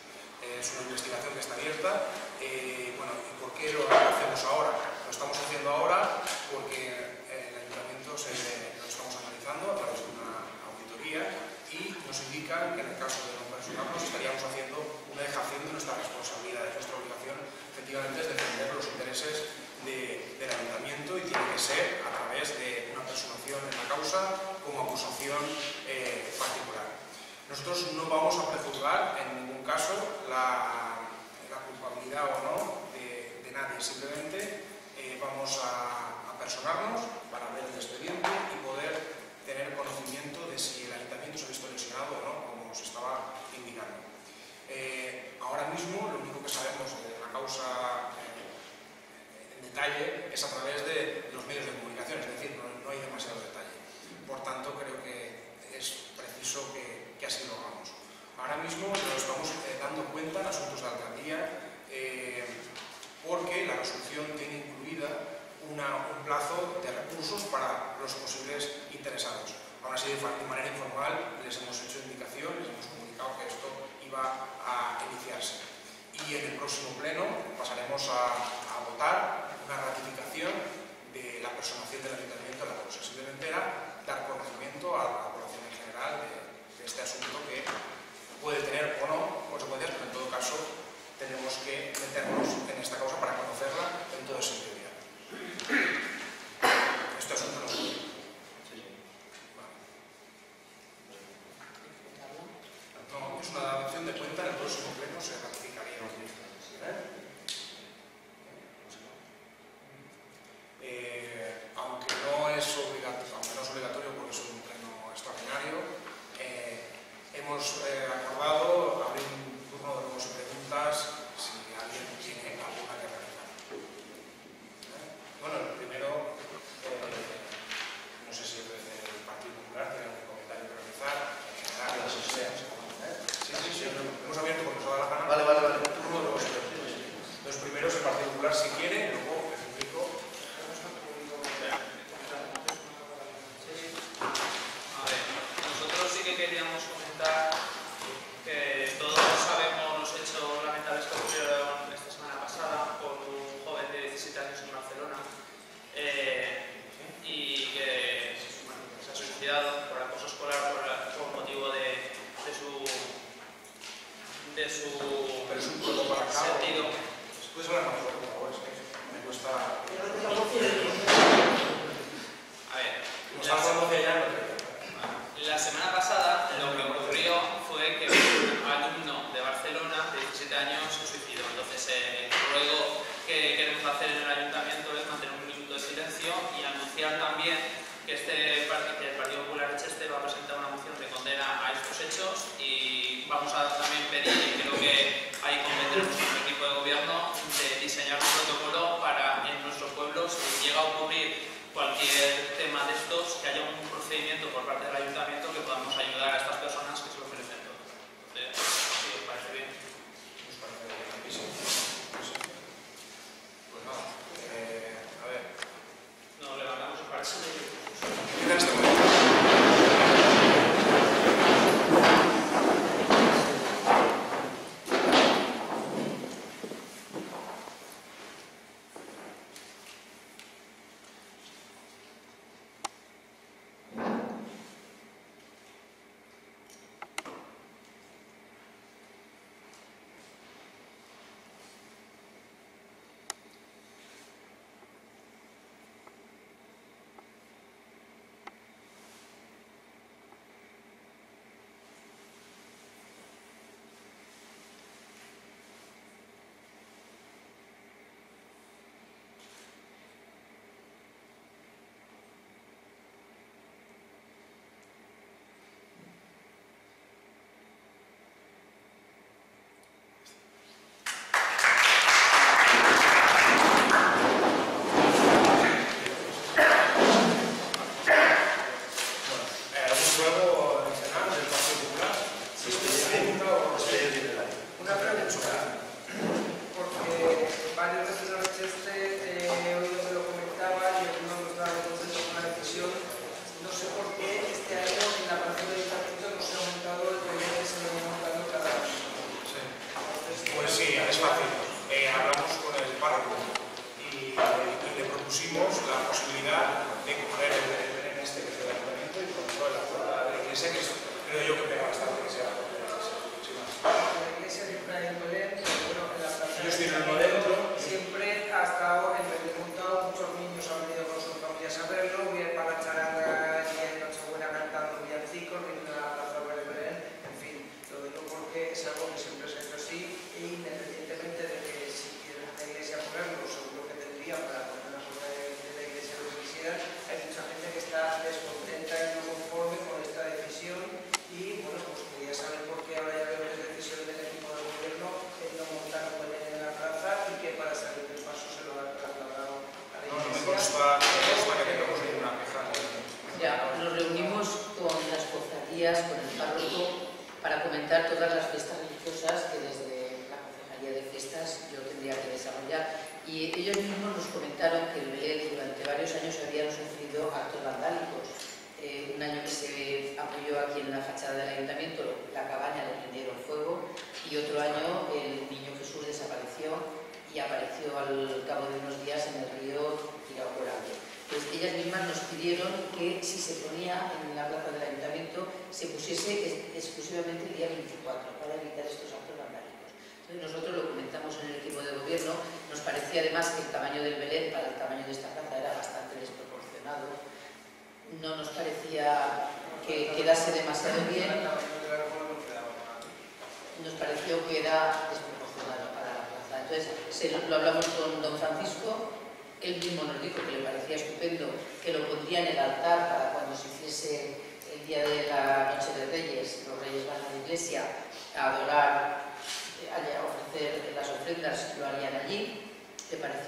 Es una investigación que está abierta. Bueno, ¿y por qué lo hacemos ahora? Lo estamos haciendo ahora porque el ayuntamiento lo estamos analizando a través de una auditoría y nos indica que en el caso de no personarnos estaríamos haciendo una dejación de nuestra responsabilidad, de nuestra obligación, efectivamente, es defender los intereses del ayuntamiento, y tiene que ser a través de una personación en la causa como acusación particular. Nosotros no vamos a prejuzgar en ningún caso la culpabilidad o no de nadie, simplemente vamos a personarnos para ver el expediente y poder tener conocimiento de si el ayuntamiento se ha visto lesionado o no, como se estaba indicando. Ahora mismo lo único que sabemos de la causa en detalle es a través de los medios de comunicación, es decir, no hay demasiado detalle. Por tanto, creo que es preciso que así lo hagamos. Ahora mismo nos estamos dando cuenta en asuntos de alcaldía, porque la resolución tiene incluida un plazo de recursos para los posibles interesados. Ahora sí, de manera informal, les hemos hecho indicación, les hemos comunicado que esto iba a iniciarse. Y en el próximo pleno pasaremos a votar una ratificación de la personación del ayuntamiento de la causa. Simplemente era dar conocimiento a la población en general de este asunto, que puede tener o no consecuencias, pero en todo caso tenemos que meternos en esta causa para conocerla en todo sentido. Esto es un problema. Sí. Vale. No, es una adaptación de cuenta, en el próximo pleno se ratificaría. Aunque no es obligatorio, queríamos comentar que todos sabemos los hechos lamentables que ocurrieron esta semana pasada con un joven de 17 años en Barcelona y que se ha suicidado por acoso escolar por motivo de su presunto sentido. Pues bueno, me cuesta. A ver, la semana pasada lo que ocurrió fue que un alumno de Barcelona de 17 años se suicidó. Entonces el ruego que queremos hacer en el ayuntamiento es mantener un minuto de silencio y anunciar también que el Partido Popular de Cheste va a presentar una moción de condena a estos hechos y vamos a también pedir, y creo que ahí convendremos con el equipo de gobierno, de diseñar un protocolo para en nuestros pueblos, si llega a ocurrir cualquier tema de estos, que haya un procedimiento por parte del ayuntamiento que podamos ayudar a estas personas que se lo merecen todo. ¿Sí os parece bien? Pues parece bien. Pues nada, a ver. No, levantamos, os parece. ¿Qué tal este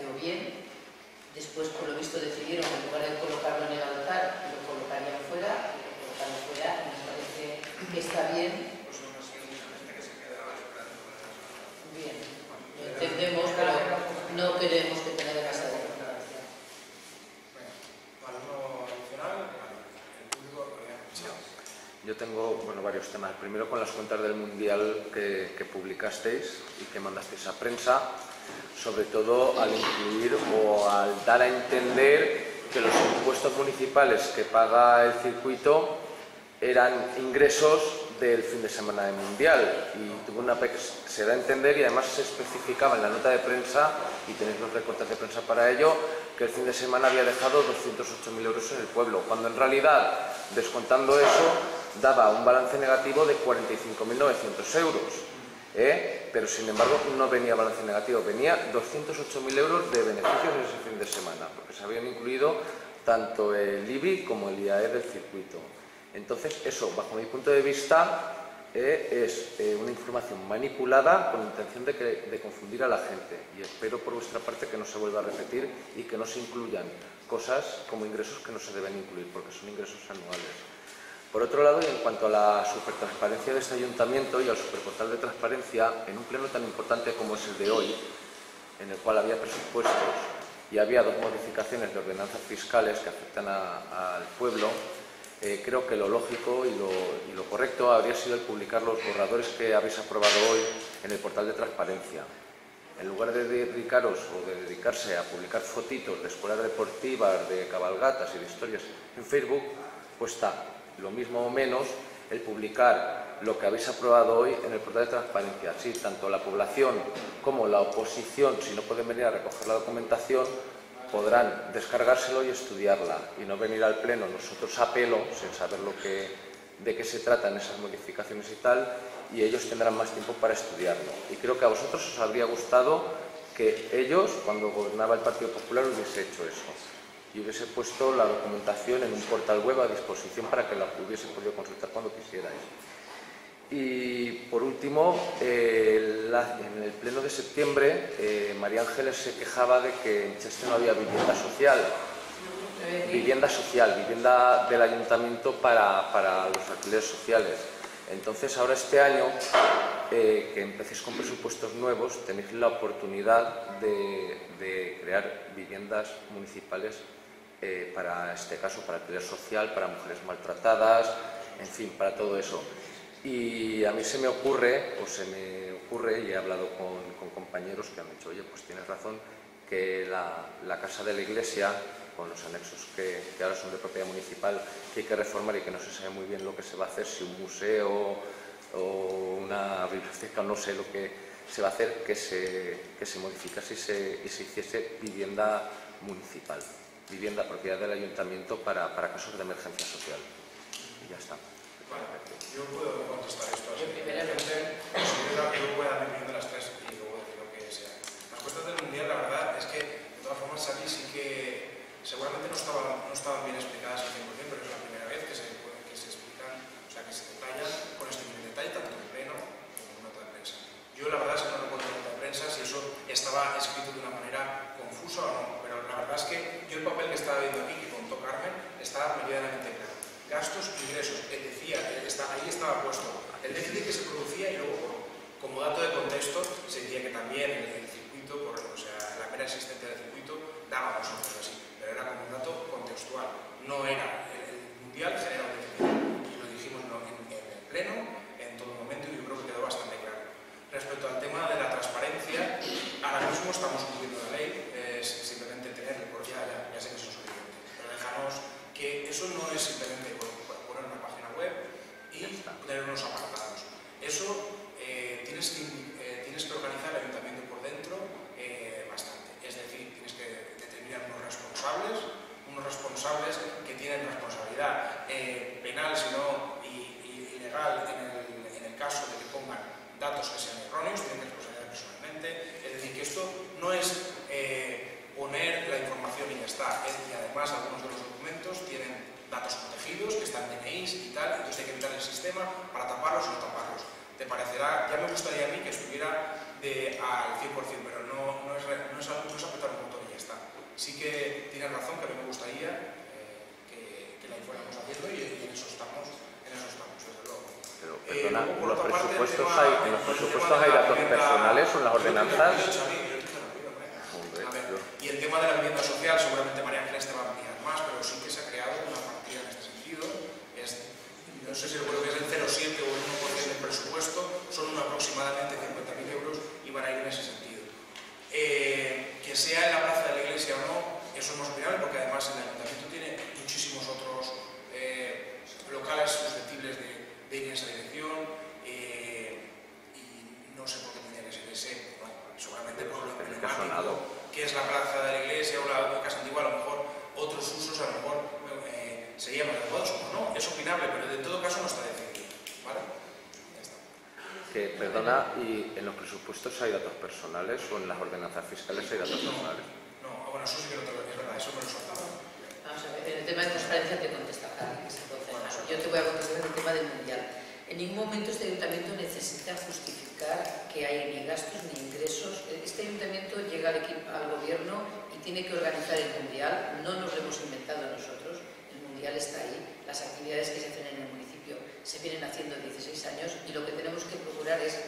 momento? Yo tengo, bueno, varios temas. Primero, con las cuentas del Mundial que publicasteis y que mandasteis a prensa, sobre todo al incluir o al dar a entender que los impuestos municipales que paga el circuito eran ingresos del fin de semana de Mundial, y tuvo una se da a entender, y además se especificaba en la nota de prensa, y tenéis los recortes de prensa para ello, que el fin de semana había dejado 208.000 euros en el pueblo, cuando en realidad, descontando eso, daba un balance negativo de 45.900 euros. Pero sin embargo no venía balance negativo, venía 208.000 euros de beneficios en ese fin de semana, porque se habían incluido tanto el IBI como el IAE del circuito. Entonces, eso, bajo mi punto de vista, es una información manipulada con intención de confundir a la gente. Y espero por vuestra parte que no se vuelva a repetir y que no se incluyan cosas como ingresos que no se deben incluir, porque son ingresos anuales. Por otro lado, y en cuanto a la supertransparencia de este ayuntamiento y al superportal de transparencia, en un pleno tan importante como es el de hoy, en el cual había presupuestos y había dos modificaciones de ordenanzas fiscales que afectan al pueblo, creo que lo lógico y lo correcto habría sido el publicar los borradores que habéis aprobado hoy en el portal de transparencia. En lugar de dedicarse a publicar fotitos de escuelas deportivas, de cabalgatas y de historias en Facebook, cuesta lo mismo o menos el publicar lo que habéis aprobado hoy en el portal de transparencia. Así, tanto la población como la oposición, si no pueden venir a recoger la documentación, podrán descargárselo y estudiarla, y no venir al pleno nosotros a pelo, sin saber de qué se tratan esas modificaciones y tal, y ellos tendrán más tiempo para estudiarlo. Y creo que a vosotros os habría gustado que ellos, cuando gobernaba el Partido Popular, hubiese hecho eso, y hubiese puesto la documentación en un portal web a disposición para que la hubiese podido consultar cuando quisierais. Y por último, en el pleno de septiembre, María Ángeles se quejaba de que en Cheste no había vivienda social, vivienda del ayuntamiento para los alquileres sociales. Entonces, ahora este año, que empecéis con presupuestos nuevos, tenéis la oportunidad de crear viviendas municipales para este caso, para alquiler social, para mujeres maltratadas, en fin, para todo eso. Y a mí se me ocurre, y he hablado con compañeros que han dicho, oye, pues tienes razón, que la casa de la iglesia, con los anexos que ahora son de propiedad municipal, que hay que reformar y que no se sabe muy bien lo que se va a hacer, si un museo o una biblioteca, no sé lo que se va a hacer, que se modificase y se hiciese vivienda municipal, vivienda propiedad del ayuntamiento para casos de emergencia social. Y ya está. Yo puedo contestar esto así. Yo voy a venir de las tres y luego de lo que sea. Las cuentas del Mundial, la verdad es que, de todas formas, aquí sí que seguramente no estaban bien explicadas al 100%, pero es la primera vez que se explican, o sea, que se detallan con este detalle, tanto en pleno como en nota de prensa. Yo la verdad es que no recuerdo en nota de prensa si eso estaba escrito de una manera confusa o no, pero la verdad es que yo el papel que estaba viendo aquí, que contó Carmen, estaba medianamente claro. Gastos e ingresos, él decía, ahí estaba puesto el déficit que se producía, y luego, como dato de contexto, se decía que también el circuito, o sea, la mera existencia del circuito, daba los otros así, pero era como un dato contextual, no era el Mundial generó un déficit, y lo dijimos en el pleno, en todo momento, y yo creo que quedó bastante claro. Respecto al tema de la transparencia, ahora mismo estamos cumpliendo la ley, simplemente tenerlo, porque ya sé que eso es suficiente, pero dejamos que eso no es simplemente poner una página web y tener unos apartados. Eso tienes que organizar el ayuntamiento por dentro bastante. Es decir, tienes que determinar unos responsables que tienen responsabilidad penal, sino y legal en el caso de que pongan datos que sean erróneos, tienen responsabilidad personalmente. Es decir, que esto no es poner la información y ya está. Y además, algunos de los documentos tienen datos protegidos, que están DNIs y tal, entonces hay que evitar el sistema para taparlos o no taparlos. Te parecerá, ya me gustaría a mí que estuviera al 100%, pero no es apretar un botón y ya está. Sí que tienes razón, que a mí me gustaría que la fuéramos haciendo, y en eso estamos, desde luego. Pero, perdona, ¿en los presupuestos hay datos personales o en las ordenanzas? Y el tema de la vivienda social, seguramente María Ángeles te va a ampliar más, pero sí que se ha creado una partida en este sentido. no sé si recuerdo que es el 0,7 o el 1% del presupuesto, son aproximadamente 50.000 euros y van a ir en ese sentido. Que sea en la plaza de la iglesia o no, eso no es viral, porque además el ayuntamiento tiene muchísimos otros locales susceptibles de ir en esa dirección, y no sé por qué tendría que ser ese, bueno, seguramente por lo emblemático que es la plaza de la iglesia o la casa antigua, a lo mejor otros usos a lo mejor serían más adecuados o no, es opinable, pero en todo caso no está definido, ¿vale? Ya está. Que, perdona, ¿y en los presupuestos hay datos personales o en las ordenanzas fiscales hay datos personales? No, bueno, eso sí que no te lo es verdad, eso me lo soltaba. Vamos a ver, en el tema de transparencia te contesta Carmen, que es el concejal. Yo te voy a contestar en el tema del mundial. En ningún momento este ayuntamiento necesita justificar que hay ni gastos ni ingresos. Este ayuntamiento llega al gobierno y tiene que organizar el mundial, no nos lo hemos inventado nosotros, el mundial está ahí, las actividades que se hacen en el municipio se vienen haciendo 16 años y lo que tenemos que procurar es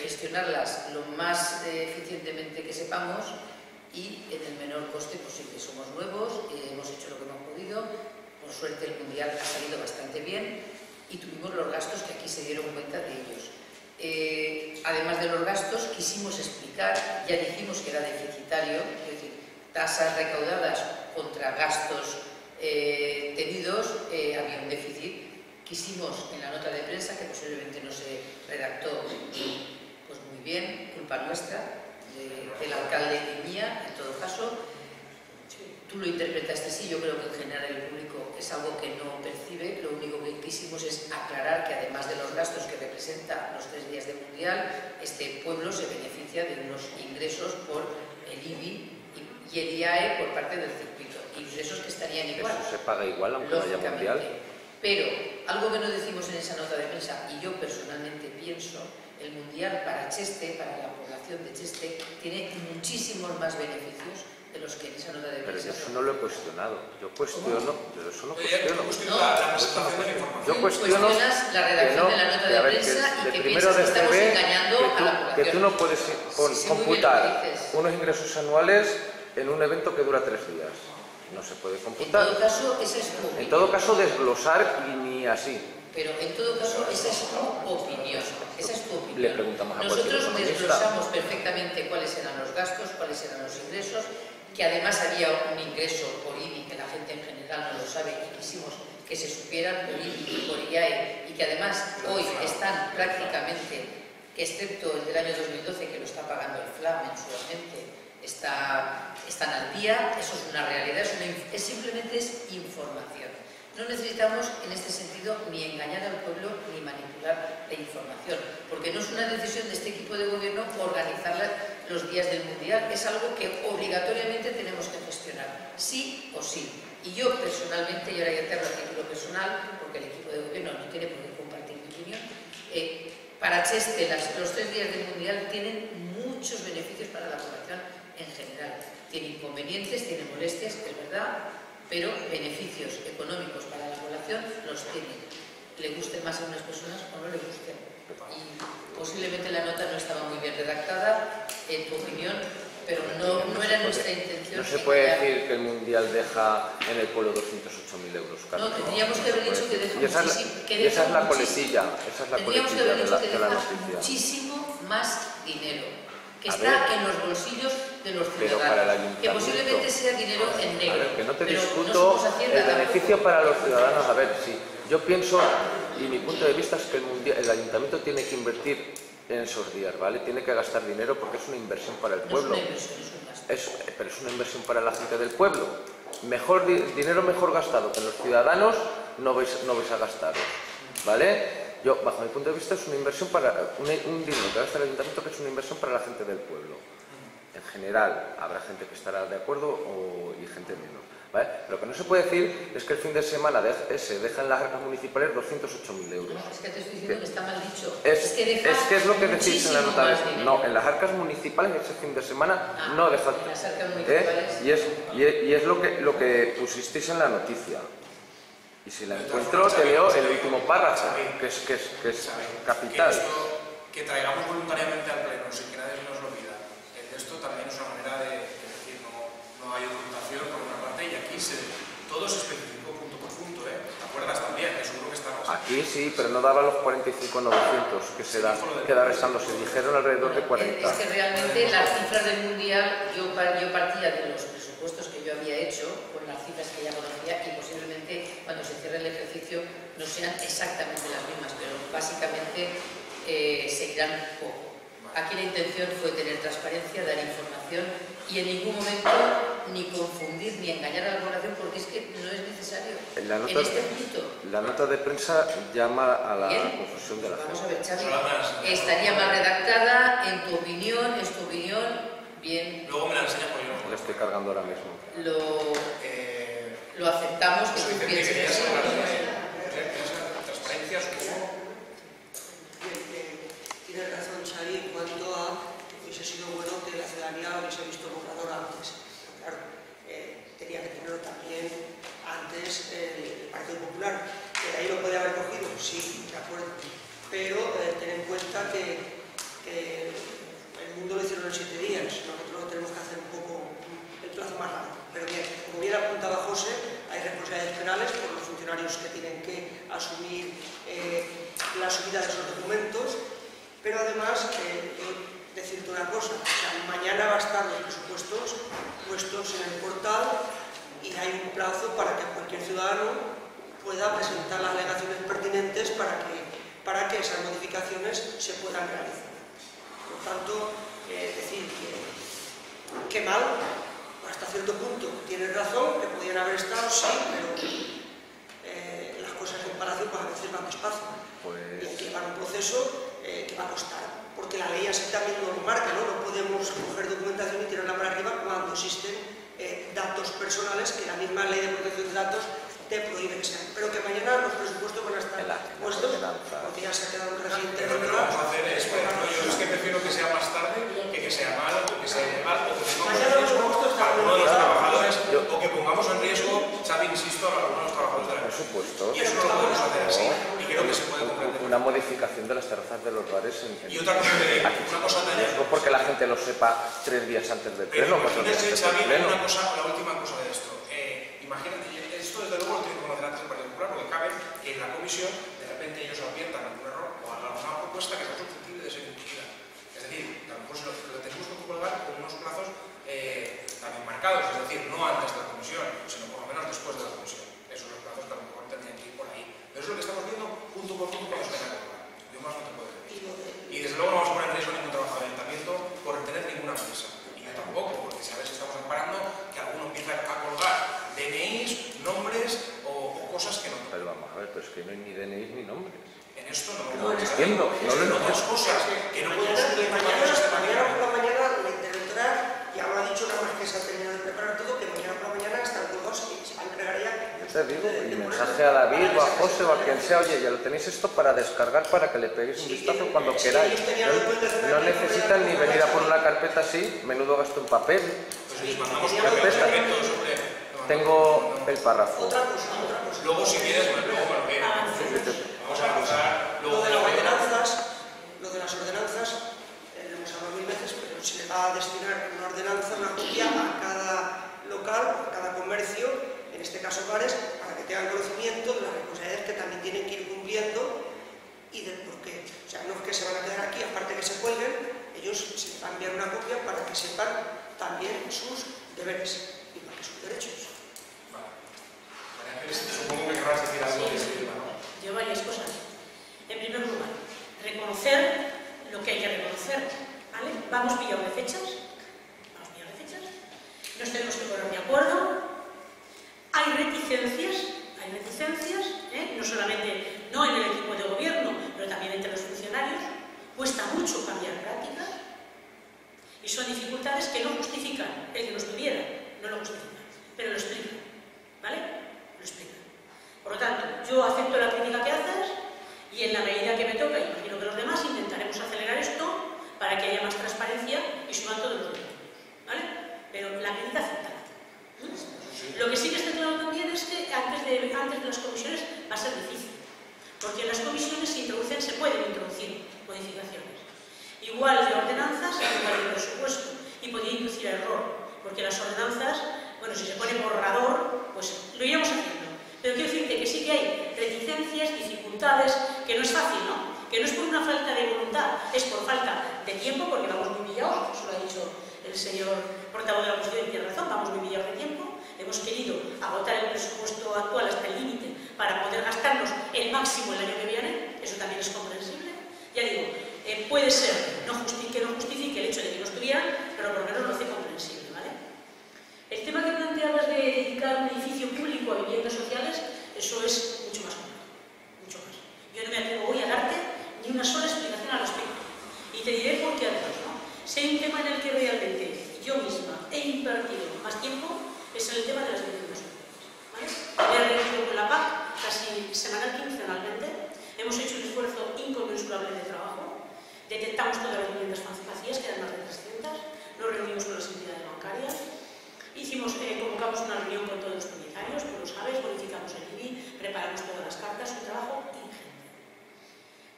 gestionarlas lo más eficientemente que sepamos y en el menor coste posible. Somos nuevos, hemos hecho lo que hemos podido, por suerte el mundial ha salido bastante bien y tuvimos los gastos que aquí se dieron cuenta de ellos. Además de los gastos, quisimos explicar, ya dijimos que era deficitario, es decir, tasas recaudadas contra gastos tenidos, había un déficit. Quisimos en la nota de prensa, que posiblemente no se redactó pues muy bien, culpa nuestra, del alcalde de Mía, en todo caso, tú lo interpretaste así, yo creo que en general el público es algo que no percibe, lo único que quisimos es aclarar que además de los gastos que representa los 3 días de mundial, este pueblo se beneficia de unos ingresos por el IBI y el IAE por parte del circuito, ingresos que estarían igual. Eso se paga igual aunque no haya mundial. Pero algo que no decimos en esa nota de prensa, y yo personalmente pienso, el mundial para Cheste, para la población de Cheste, tiene muchísimos más beneficios de los que en esa nota de prensa. Pero eso no lo he cuestionado. Yo cuestiono. Yo eso no cuestiono. Yo cuestiono la redacción de la nota de prensa y que piensas que estamos engañando a la población. Que tú no puedes computar unos ingresos anuales en un evento que dura 3 días. No se puede computar. En todo caso, esa es tu opinión. En todo caso, desglosar y ni así. Pero en todo caso, esa es tu opinión. Esa es tu opinión. Le preguntamos a nosotros desglosamos perfectamente cuáles eran los gastos, cuáles eran los ingresos, que además había un ingreso por IBI que la gente en general no lo sabe y quisimos que se supieran por IBI y por IAE y que además hoy están prácticamente, excepto el del año 2012 que lo está pagando el FLA mensualmente, están al día. Eso es una realidad, simplemente es información. No necesitamos en este sentido ni engañar al pueblo ni manipular la información, porque no es una decisión de este equipo de gobierno organizar los días del mundial, es algo que obligatoriamente tenemos que gestionar, sí o sí. Y yo personalmente, y ahora ya te hablo a título personal, porque el equipo de gobierno no tiene por qué compartir mi opinión, para Cheste los 3 días del mundial tienen muchos beneficios para la población en general. Tiene inconvenientes, tiene molestias, es verdad, pero beneficios económicos para la población los tienen. Le gusten más a unas personas o no le gusten. Y posiblemente la nota no estaba muy bien redactada, en tu opinión, pero no era nuestra intención. No se puede decir que el mundial deja en el pueblo 208.000 euros. Carmen, no, tendríamos que haber dicho que deja muchísimo. Esa es la coletilla. Tendríamos que haber dicho que deja muchísimo más dinero. Que está en los bolsillos de los ciudadanos, que posiblemente sea dinero en negro. A ver, que no te discuto el beneficio para los ciudadanos. A ver, sí, yo pienso, y mi punto de vista es que el ayuntamiento tiene que invertir en esos días, ¿vale? Tiene que gastar dinero porque es una inversión para el pueblo. Pero es una inversión para la gente del pueblo. Dinero mejor gastado que los ciudadanos no vais a gastaros, ¿vale? Yo, bajo mi punto de vista, es una inversión para un dinero que gasta el ayuntamiento, que es una inversión para la gente del pueblo. En general, habrá gente que estará de acuerdo y gente menos, ¿vale? Lo que no se puede decir es que el fin de semana se dejan las arcas municipales 208.000 euros. No, es que te estoy diciendo que está mal dicho. Es que es lo que decís en la nota. No, en las arcas municipales ese fin de semana no deja. En las arcas municipales. Y es lo que pusisteis en la noticia. Y si la encuentro, te leo el último párrafo, que es capital. Que traigamos voluntariamente al pleno, sin que nadie nos lo pida. El texto también es una manera de decir, no hay ocultación por una parte, y aquí todo se especificó punto por punto, ¿eh? ¿Te acuerdas también? Que seguro que estabas. Aquí sí, pero no daba los 45,900 que se da, queda rezando. Se dijeron alrededor de 40. Es que realmente las cifras del Mundial, yo partía de los presupuestos que yo había hecho, con las cifras que ya conocía, y posiblemente cuando se cierre el ejercicio no sean exactamente las mismas, pero básicamente seguirán un poco. Aquí la intención fue tener transparencia, dar información y en ningún momento ni confundir ni engañar a la población, porque es que no es necesario. La nota, en este punto, la nota de prensa llama a la confusión de la gente. Vamos a ver, Xavi, estaría mal redactada, en tu opinión, bien. Luego me la enseñas por yo. La estoy cargando ahora mismo. Lo aceptamos, que tú pienses que sí. Transparencia, supongo. Tiene razón, Xavi, en cuanto a hubiese sido bueno que la ciudadanía hubiese visto el borrador antes. Claro, tenía que tenerlo también antes el Partido Popular. De ahí lo podía haber cogido, sí, de acuerdo. Pero ten en cuenta que el mundo lo hicieron en 7 días, nosotros lo tenemos que hacer un poco el plazo más largo. Pero bien, como bien apuntaba José, hay responsabilidades penales por los funcionarios que tienen que asumir la subida de esos documentos. Pero además, decirte una cosa, o sea, mañana van a estar los presupuestos puestos en el portal y hay un plazo para que cualquier ciudadano pueda presentar las alegaciones pertinentes para que esas modificaciones se puedan realizar. Por tanto, decir que mal, hasta cierto punto, tienes razón, que podían haber estado, sí, pero las cosas en Palacio pues a veces van despacio. Y hay que llevar un proceso que va a costar, porque la ley así también nos marca, ¿no? No podemos coger documentación y tirarla para arriba cuando existen datos personales que la misma ley de protección de datos te prohíbe que sean. Pero que mañana los presupuestos van a estar puestos, porque ya se ha quedado un reciente. Pero lo que vamos a hacer es, bueno, yo es que prefiero que sea más tarde que sea malo, que sea de mal, o que pongamos en riesgo a algunos de los trabajadores, o que pongamos en riesgo, Xavi, insisto, a algunos de los trabajadores de la ley. Y eso no lo podemos hacer así. Creo que se puede comprender. Una modificación de las terrazas de los bares en... Y otra cosa, una cosa también. No porque la gente lo sepa 3 días antes del pleno. Pero imagínense, Xavi, la última cosa de esto. Imagínate, esto desde luego lo tiene que conocer antes el Partido Popular, porque cabe que en la comisión de repente ellos adviertan algún error o hagan una propuesta que sea susceptible de ser incluida. Es decir, tampoco lo tenemos que comprobar con unos plazos también marcados, es decir, no antes de la comisión, sino por lo menos después de la comisión. Esos son los plazos tampoco tendrían que ir por ahí. Pero eso es lo que estamos viendo punto por punto para los que tengan que hablar. Yo más no te puedo decir. Y desde luego no vamos a poner en riesgo ningún trabajo de ayuntamiento por tener ninguna prisa. Y yo tampoco, porque si a veces estamos amparando que alguno empieza a colgar DNIs, nombres o cosas que no. Pero vamos a ver, pero es que no hay ni DNIs ni nombres. En esto no lo entiendo. No lo entiendo. Dos cosas que no podemos subir mañana por la mañana la interventora y habrá dicho nada más que se ha terminado de preparar todo, que mañana por la mañana están colgados y se van a entregar ya. Te digo, y mensaje a David o a José o a quien sea, oye, ya lo tenéis esto para descargar, para que le peguéis un vistazo cuando queráis. No necesitan ni venir a por una carpeta así, menudo gasto en papel. Carpeta. Tengo el párrafo. Luego si quieres, luego para que vamos a pasar. Luego de las ordenanzas, lo de las ordenanzas, lo hemos hablado 1000 veces, pero se va a destinar una ordenanza, una copia a cada local, a cada comercio. En este caso bares, para que tengan conocimiento de las responsabilidades que también tienen que ir cumpliendo y del porqué. O sea, no es que se van a quedar aquí, aparte que se cuelguen, ellos se van a enviar una copia para que sepan también sus deberes y para que sus derechos. Vale. María Ángeles, supongo que querrás decir algo de ese tema, ¿no? Yo varias cosas. En primer lugar, reconocer lo que hay que reconocer, ¿vale? Vamos pillados de fechas, nos tenemos que poner de acuerdo. Hay reticencias, no solamente no en el equipo de gobierno, pero también entre los funcionarios. Cuesta mucho cambiar prácticas y son dificultades que no justifican el que los tuviera, no lo justifican, pero lo explican, ¿vale? Lo explican. Por lo tanto, yo acepto la crítica que haces y en la medida que me toca, imagino que los demás intentaremos acelerar esto para que haya más transparencia y suban todos los derechos, ¿vale? Pero la crítica aceptada. Lo que sí que está claro también es que antes de las comisiones va a ser difícil, porque en las comisiones se pueden introducir modificaciones. Igual de ordenanzas, igual de presupuesto, y podría inducir a error, porque las ordenanzas, bueno, si se pone borrador, pues lo iremos haciendo. Pero quiero decirte que sí que hay reticencias exigencias, dificultades, que no es fácil, ¿no? Que no es por una falta de voluntad, es por falta de tiempo, porque vamos muy pillados, eso lo ha dicho el señor portavoz de la Constitución, y tiene razón, vamos muy pillados de tiempo. Hemos querido agotar el presupuesto actual hasta el límite para poder gastarnos el máximo el año que viene, eso también es comprensible. Ya digo, puede ser que no justifique el hecho de que no estuvieran, pero por lo menos lo hace comprensible, ¿vale? El tema que planteabas de dedicar un edificio público a viviendas sociales, eso es mucho más complejo, mucho más. Yo no me atrevo hoy a darte ni una sola explicación al respecto. Y te diré por qué además, ¿no? Si hay un tema en el que realmente yo misma he invertido más tiempo, es en el tema de las viviendas sociales, ¿vale? Ya reunido con la PAC casi semanal, quincenalmente, hemos hecho un esfuerzo inconmensurable de trabajo, detectamos todas las viviendas vacías, que eran más de 300, nos reunimos con las entidades bancarias, hicimos, convocamos una reunión con todos los propietarios, como lo sabes, bonificamos el IBI, preparamos todas las cartas, un trabajo ingente.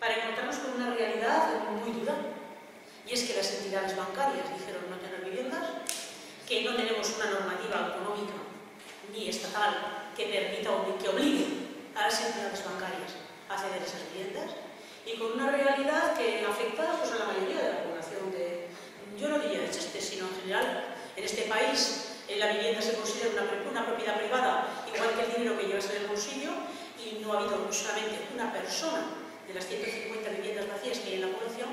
Para encontrarnos con una realidad muy dura, y es que las entidades bancarias dijeron no tener viviendas, que no tenemos una normativa autonómica ni estatal que permita o que obligue a las entidades bancarias a acceder a esas viviendas, y con una realidad que afecta pues, a la mayoría de la población de, yo no diría de Cheste, sino en general, en este país. La vivienda se considera una propiedad privada, igual que el dinero que llevas en el bolsillo, y no ha habido solamente una persona de las 150 viviendas vacías que hay en la población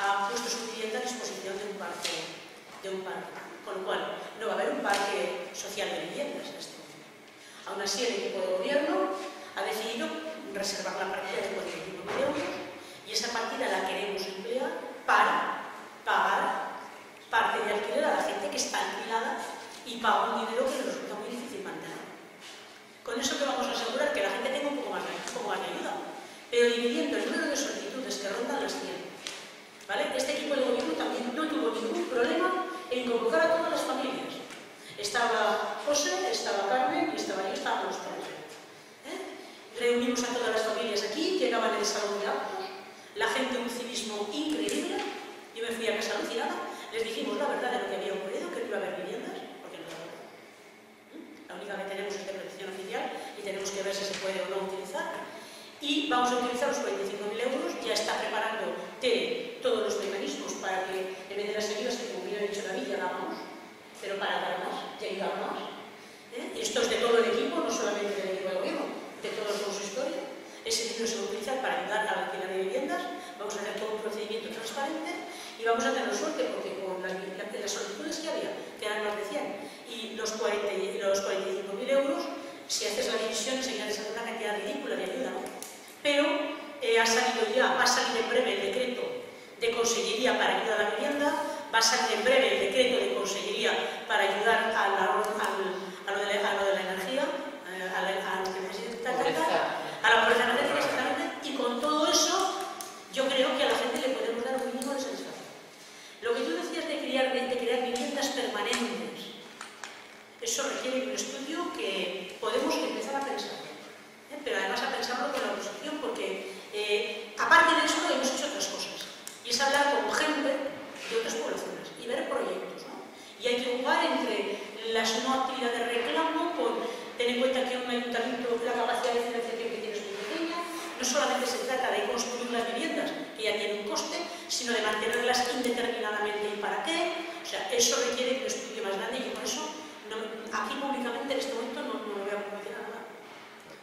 ha puesto su vivienda a disposición de un parque. Con lo cual, no va a haber un parque social de viviendas en este momento. Aún así, el equipo de gobierno ha decidido reservar la partida de 45.000 euros y esa partida la queremos emplear para pagar parte de alquiler a la gente que está alquilada y paga un dinero que resulta muy difícil mantener. Con eso que vamos a asegurar que la gente tenga un poco más de ayuda, pero dividiendo el número de solicitudes que rondan las 100. ¿Vale? Este equipo de gobierno también no tuvo ningún problema en convocar a todas las familias. Estaba José, estaba Carmen y estaba yo, estábamos los tres. Reunimos a todas las familias aquí, llegaban en el salón de actos, la gente un civismo increíble, yo me fui a casa alucinada, les dijimos la verdad de lo que había ocurrido, que no iba a haber viviendas. La única que tenemos es de protección oficial y tenemos que ver si se puede o no utilizar. Y vamos a utilizar los 45.000 euros, ya está preparando todos los mecanismos para que en vez de las ayudas que, como hubiera dicho David, ya damos, pero para dar más, ya llegar más. Y esto es de todo el equipo, no solamente del equipo de gobierno, de todos los sectores. Ese dinero se va a utilizar para ayudar a la alquiler de viviendas, vamos a hacer todo un procedimiento transparente y vamos a tener suerte porque con las solicitudes que había, que eran más de 100, y los 45.000 euros, si haces la división, señales a una cantidad ridícula de ayuda, ¿no? Pero ha salido en breve el decreto de Consellería para ayudar a la vivienda, va a salir en breve el decreto de Consellería para ayudar a lo de la energía, a la pobreza energética, exactamente, y con todo eso yo creo que a la gente le podemos dar un mínimo de satisfacción. Lo que tú decías de crear viviendas permanentes, eso requiere un estudio que podemos empezar a pensar, pero además a pensarlo con la oposición, porque aparte de eso hemos hecho otras cosas, y es hablar con gente de otras poblaciones y ver proyectos, ¿no? Y hay que jugar entre las no actividades de reclamo, con tener en cuenta que un ayuntamiento, la capacidad de financiación que tiene es muy pequeña, no solamente se trata de construir las viviendas, que ya tienen un coste, sino de mantenerlas indeterminadamente y para qué, o sea, eso requiere un estudio más grande y por eso aquí públicamente en este momento no voy a proponer nada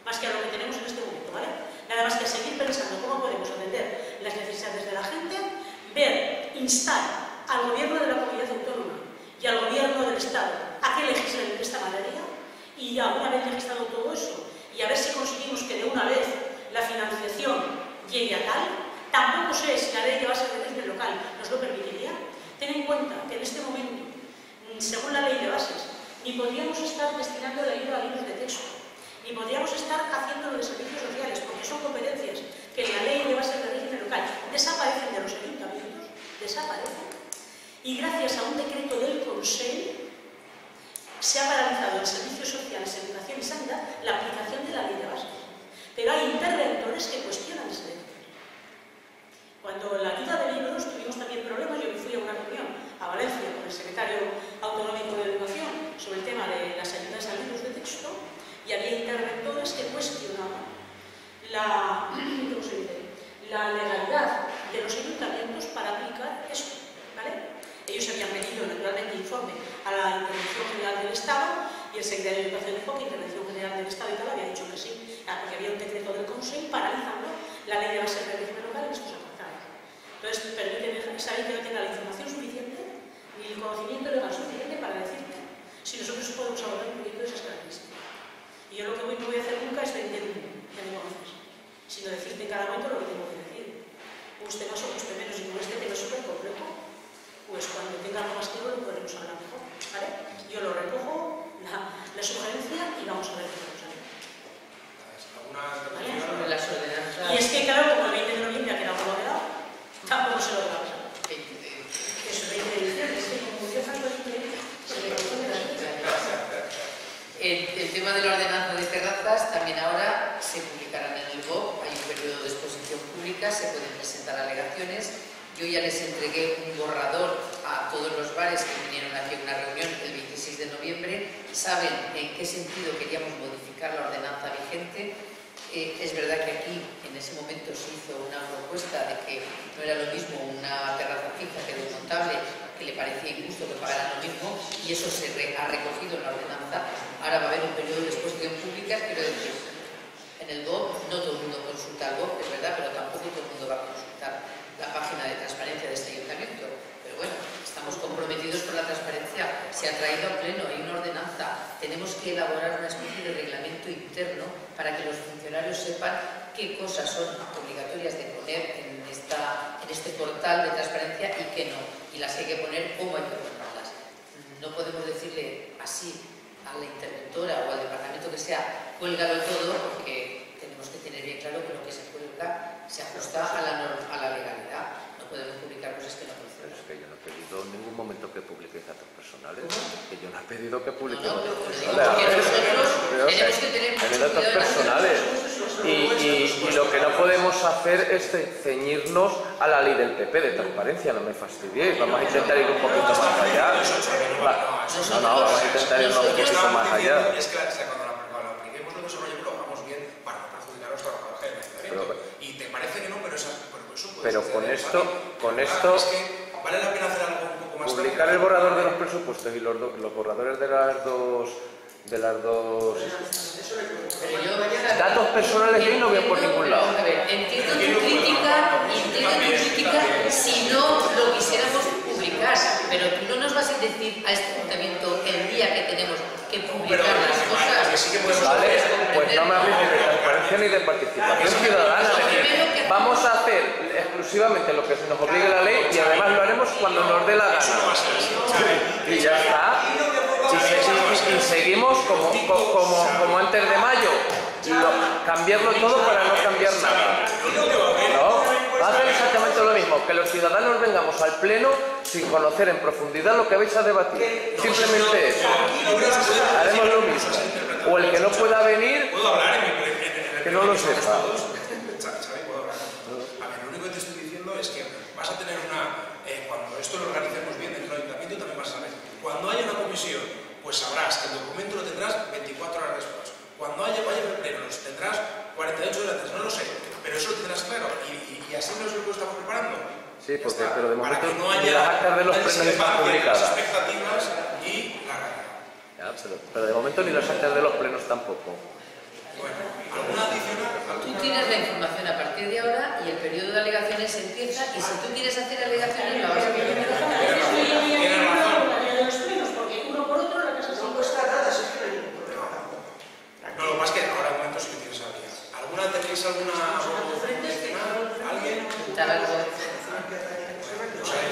más que a lo que tenemos en este momento, ¿vale? Nada más que seguir pensando cómo podemos atender las necesidades de la gente, ver, instar al gobierno de la comunidad autónoma y al gobierno del Estado a que legislen en esta materia y ya una vez legislado todo eso y a ver si conseguimos que de una vez la financiación llegue a tal, tampoco sé si la ley que va a ser del local nos lo permitiría. Ten en cuenta que en este momento, según la ley de bases, ni podríamos estar destinando la ayuda a libros de texto, ni podríamos estar haciéndolo de servicios sociales, porque son competencias que la ley de base del régimen local desaparecen de los ayuntamientos, desaparecen, y gracias a un decreto del Consejo se ha paralizado en servicios sociales, educación y sanidad la aplicación de la ley de base. Pero hay interventores que cuestionan ese decreto. Cuando la ayuda de libros tuvimos también problemas, yo me fui a una reunión a Valencia con el secretario autonómico de Educación sobre el tema de las ayudas a libros de texto y había interventores que cuestionaban la legalidad de los ayuntamientos para aplicar esto, ¿vale? Ellos habían pedido naturalmente informe a la Intervención General del Estado y el secretario de Educación dijo que Intervención General del Estado y tal había dicho que sí, porque había un decreto del Consejo paralizando la ley de base de régimen local en estos apartados. Entonces, permíteme, saber que no tenga la información suficiente ni el conocimiento legal suficiente para decirte si nosotros podemos abordar un proyecto de esas características. Y yo lo que no voy a hacer nunca es vender de negocios, sino decirte en cada momento lo que tengo que decir. Usted más o usted menos, y como este tema es súper complejo, pues cuando tenga algo más tiempo lo podremos hablar mejor, ¿vale? Yo lo recojo, la sugerencia, y vamos a ver qué vamos a ver. ¿Vale? Y es que, claro, como el 20 de noviembre ha quedado como ha quedado, tampoco se lo va a pasar. Eso, 20 de diciembre, es que como yo salgo de diciembre, se me confunde la gente. El tema de la ordenanza de terrazas también ahora se publicarán en el BOC, hay un periodo de exposición pública, se pueden presentar alegaciones. Yo ya les entregué un borrador a todos los bares que vinieron aquí a una reunión el 26 de noviembre. Saben en qué sentido queríamos modificar la ordenanza vigente. Es verdad que aquí en ese momento se hizo una propuesta de que no era lo mismo una terraza fija que desmontable, que le parecía injusto que pagaran lo mismo, y eso se ha recogido en la ordenanza. Ahora va a haber un periodo de exposición pública, quiero decir, en el BOC no todo el mundo consulta el BOC, es verdad, pero tampoco todo el mundo va a consultar la página de transparencia de este ayuntamiento. Pero bueno, estamos comprometidos con la transparencia, se ha traído a pleno, hay una ordenanza, tenemos que elaborar una especie de reglamento interno para que los funcionarios sepan qué cosas son obligatorias de poner en este portal de transparencia y qué no. Y las hay que poner como hay que ponerlas. No podemos decirle así a la interventora o al departamento que sea, cuélgalo todo, porque tenemos que tener bien claro que lo que se cuelga se ajusta a la legalidad. No podemos publicar cosas que no funcionan. Pero es que yo no he pedido en ningún momento que publiquéis datos personales. ¿Cómo? Que yo no he pedido que publiquéis datos personales. Tenemos que tener datos personales. Y lo que no podemos hacer es ceñirnos a la ley del PP de transparencia, no me fastidiéis, vamos a intentar ir un poquito más allá. No, vamos a intentar ir un poquito más allá. Cuando la apliquemos, no desarrollemos, lo hagamos bien para no perjudicar a los trabajadores del ayuntamiento. Y te parece que no, pero eso puede ser. Pero con esto, vale la pena hacer algo un poco más. Publicar el borrador de los presupuestos y los borradores de las dos datos personales yo no veo por ningún lado. A ver, entiendo tu crítica, si no lo quisiéramos publicar, pero no nos vas a decir a este ayuntamiento el día que tenemos que publicar las cosas. Vale, pues no me habléis ni de transparencia ni de participación ciudadana. Vamos a hacer exclusivamente lo que se nos obligue la ley y además lo haremos cuando nos dé la gana. Y ya está. Y seguimos como antes de mayo, cambiarlo todo para no cambiar nada. No, va a hacer exactamente lo mismo, que los ciudadanos vengamos al pleno sin conocer en profundidad lo que vais a debatir. Simplemente eso. Haremos lo mismo. O el que no pueda venir, que no lo sepa. A ver, lo único que te estoy diciendo es que vas a tener una... Cuando esto lo organizamos bien dentro del ayuntamiento también vas a ver. Cuando haya una comisión, pues sabrás que el documento lo tendrás 24 horas después. Cuando haya el pleno, los tendrás 48 horas después, no lo sé, pero eso lo tendrás claro. Y así no es lo que estamos preparando. Sí, porque, pero de momento no haya las actas de los plenos están publicadas. Las expectativas y la realidad. Pero de momento ni las actas de los plenos tampoco. Bueno, ¿alguna adicional? Tú tienes la información a partir de ahora y el periodo de alegaciones empieza, y si tú quieres hacer alegaciones, la vas a tener. No, lo más que ahora en momentos que tienes aquí. ¿Alguna tenéis alguna adicional? ¿Alguien? Tal algo. Os habéis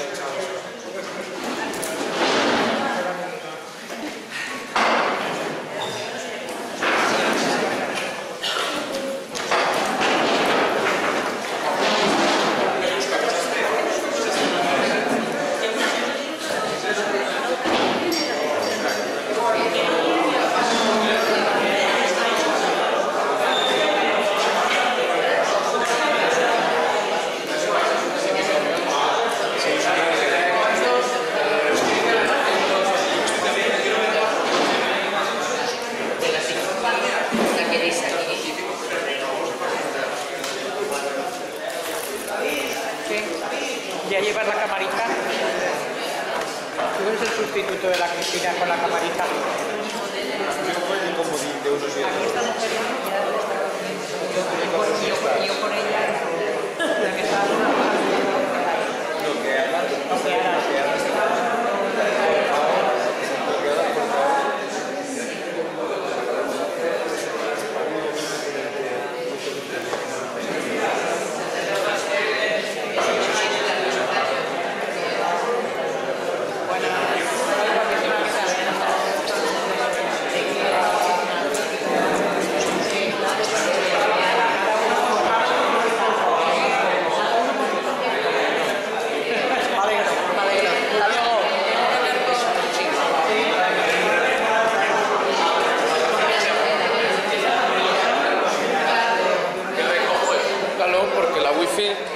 escuchado. llevar la camarita? ¿Tú eres el sustituto de la Cristina con la camarita? Yo con el comodín de unos y otros. Aquí esta mujer ya está conmigo. Yo con ella. La que está hablando. Lo que hablando. Lo que hablando. Porque la wifi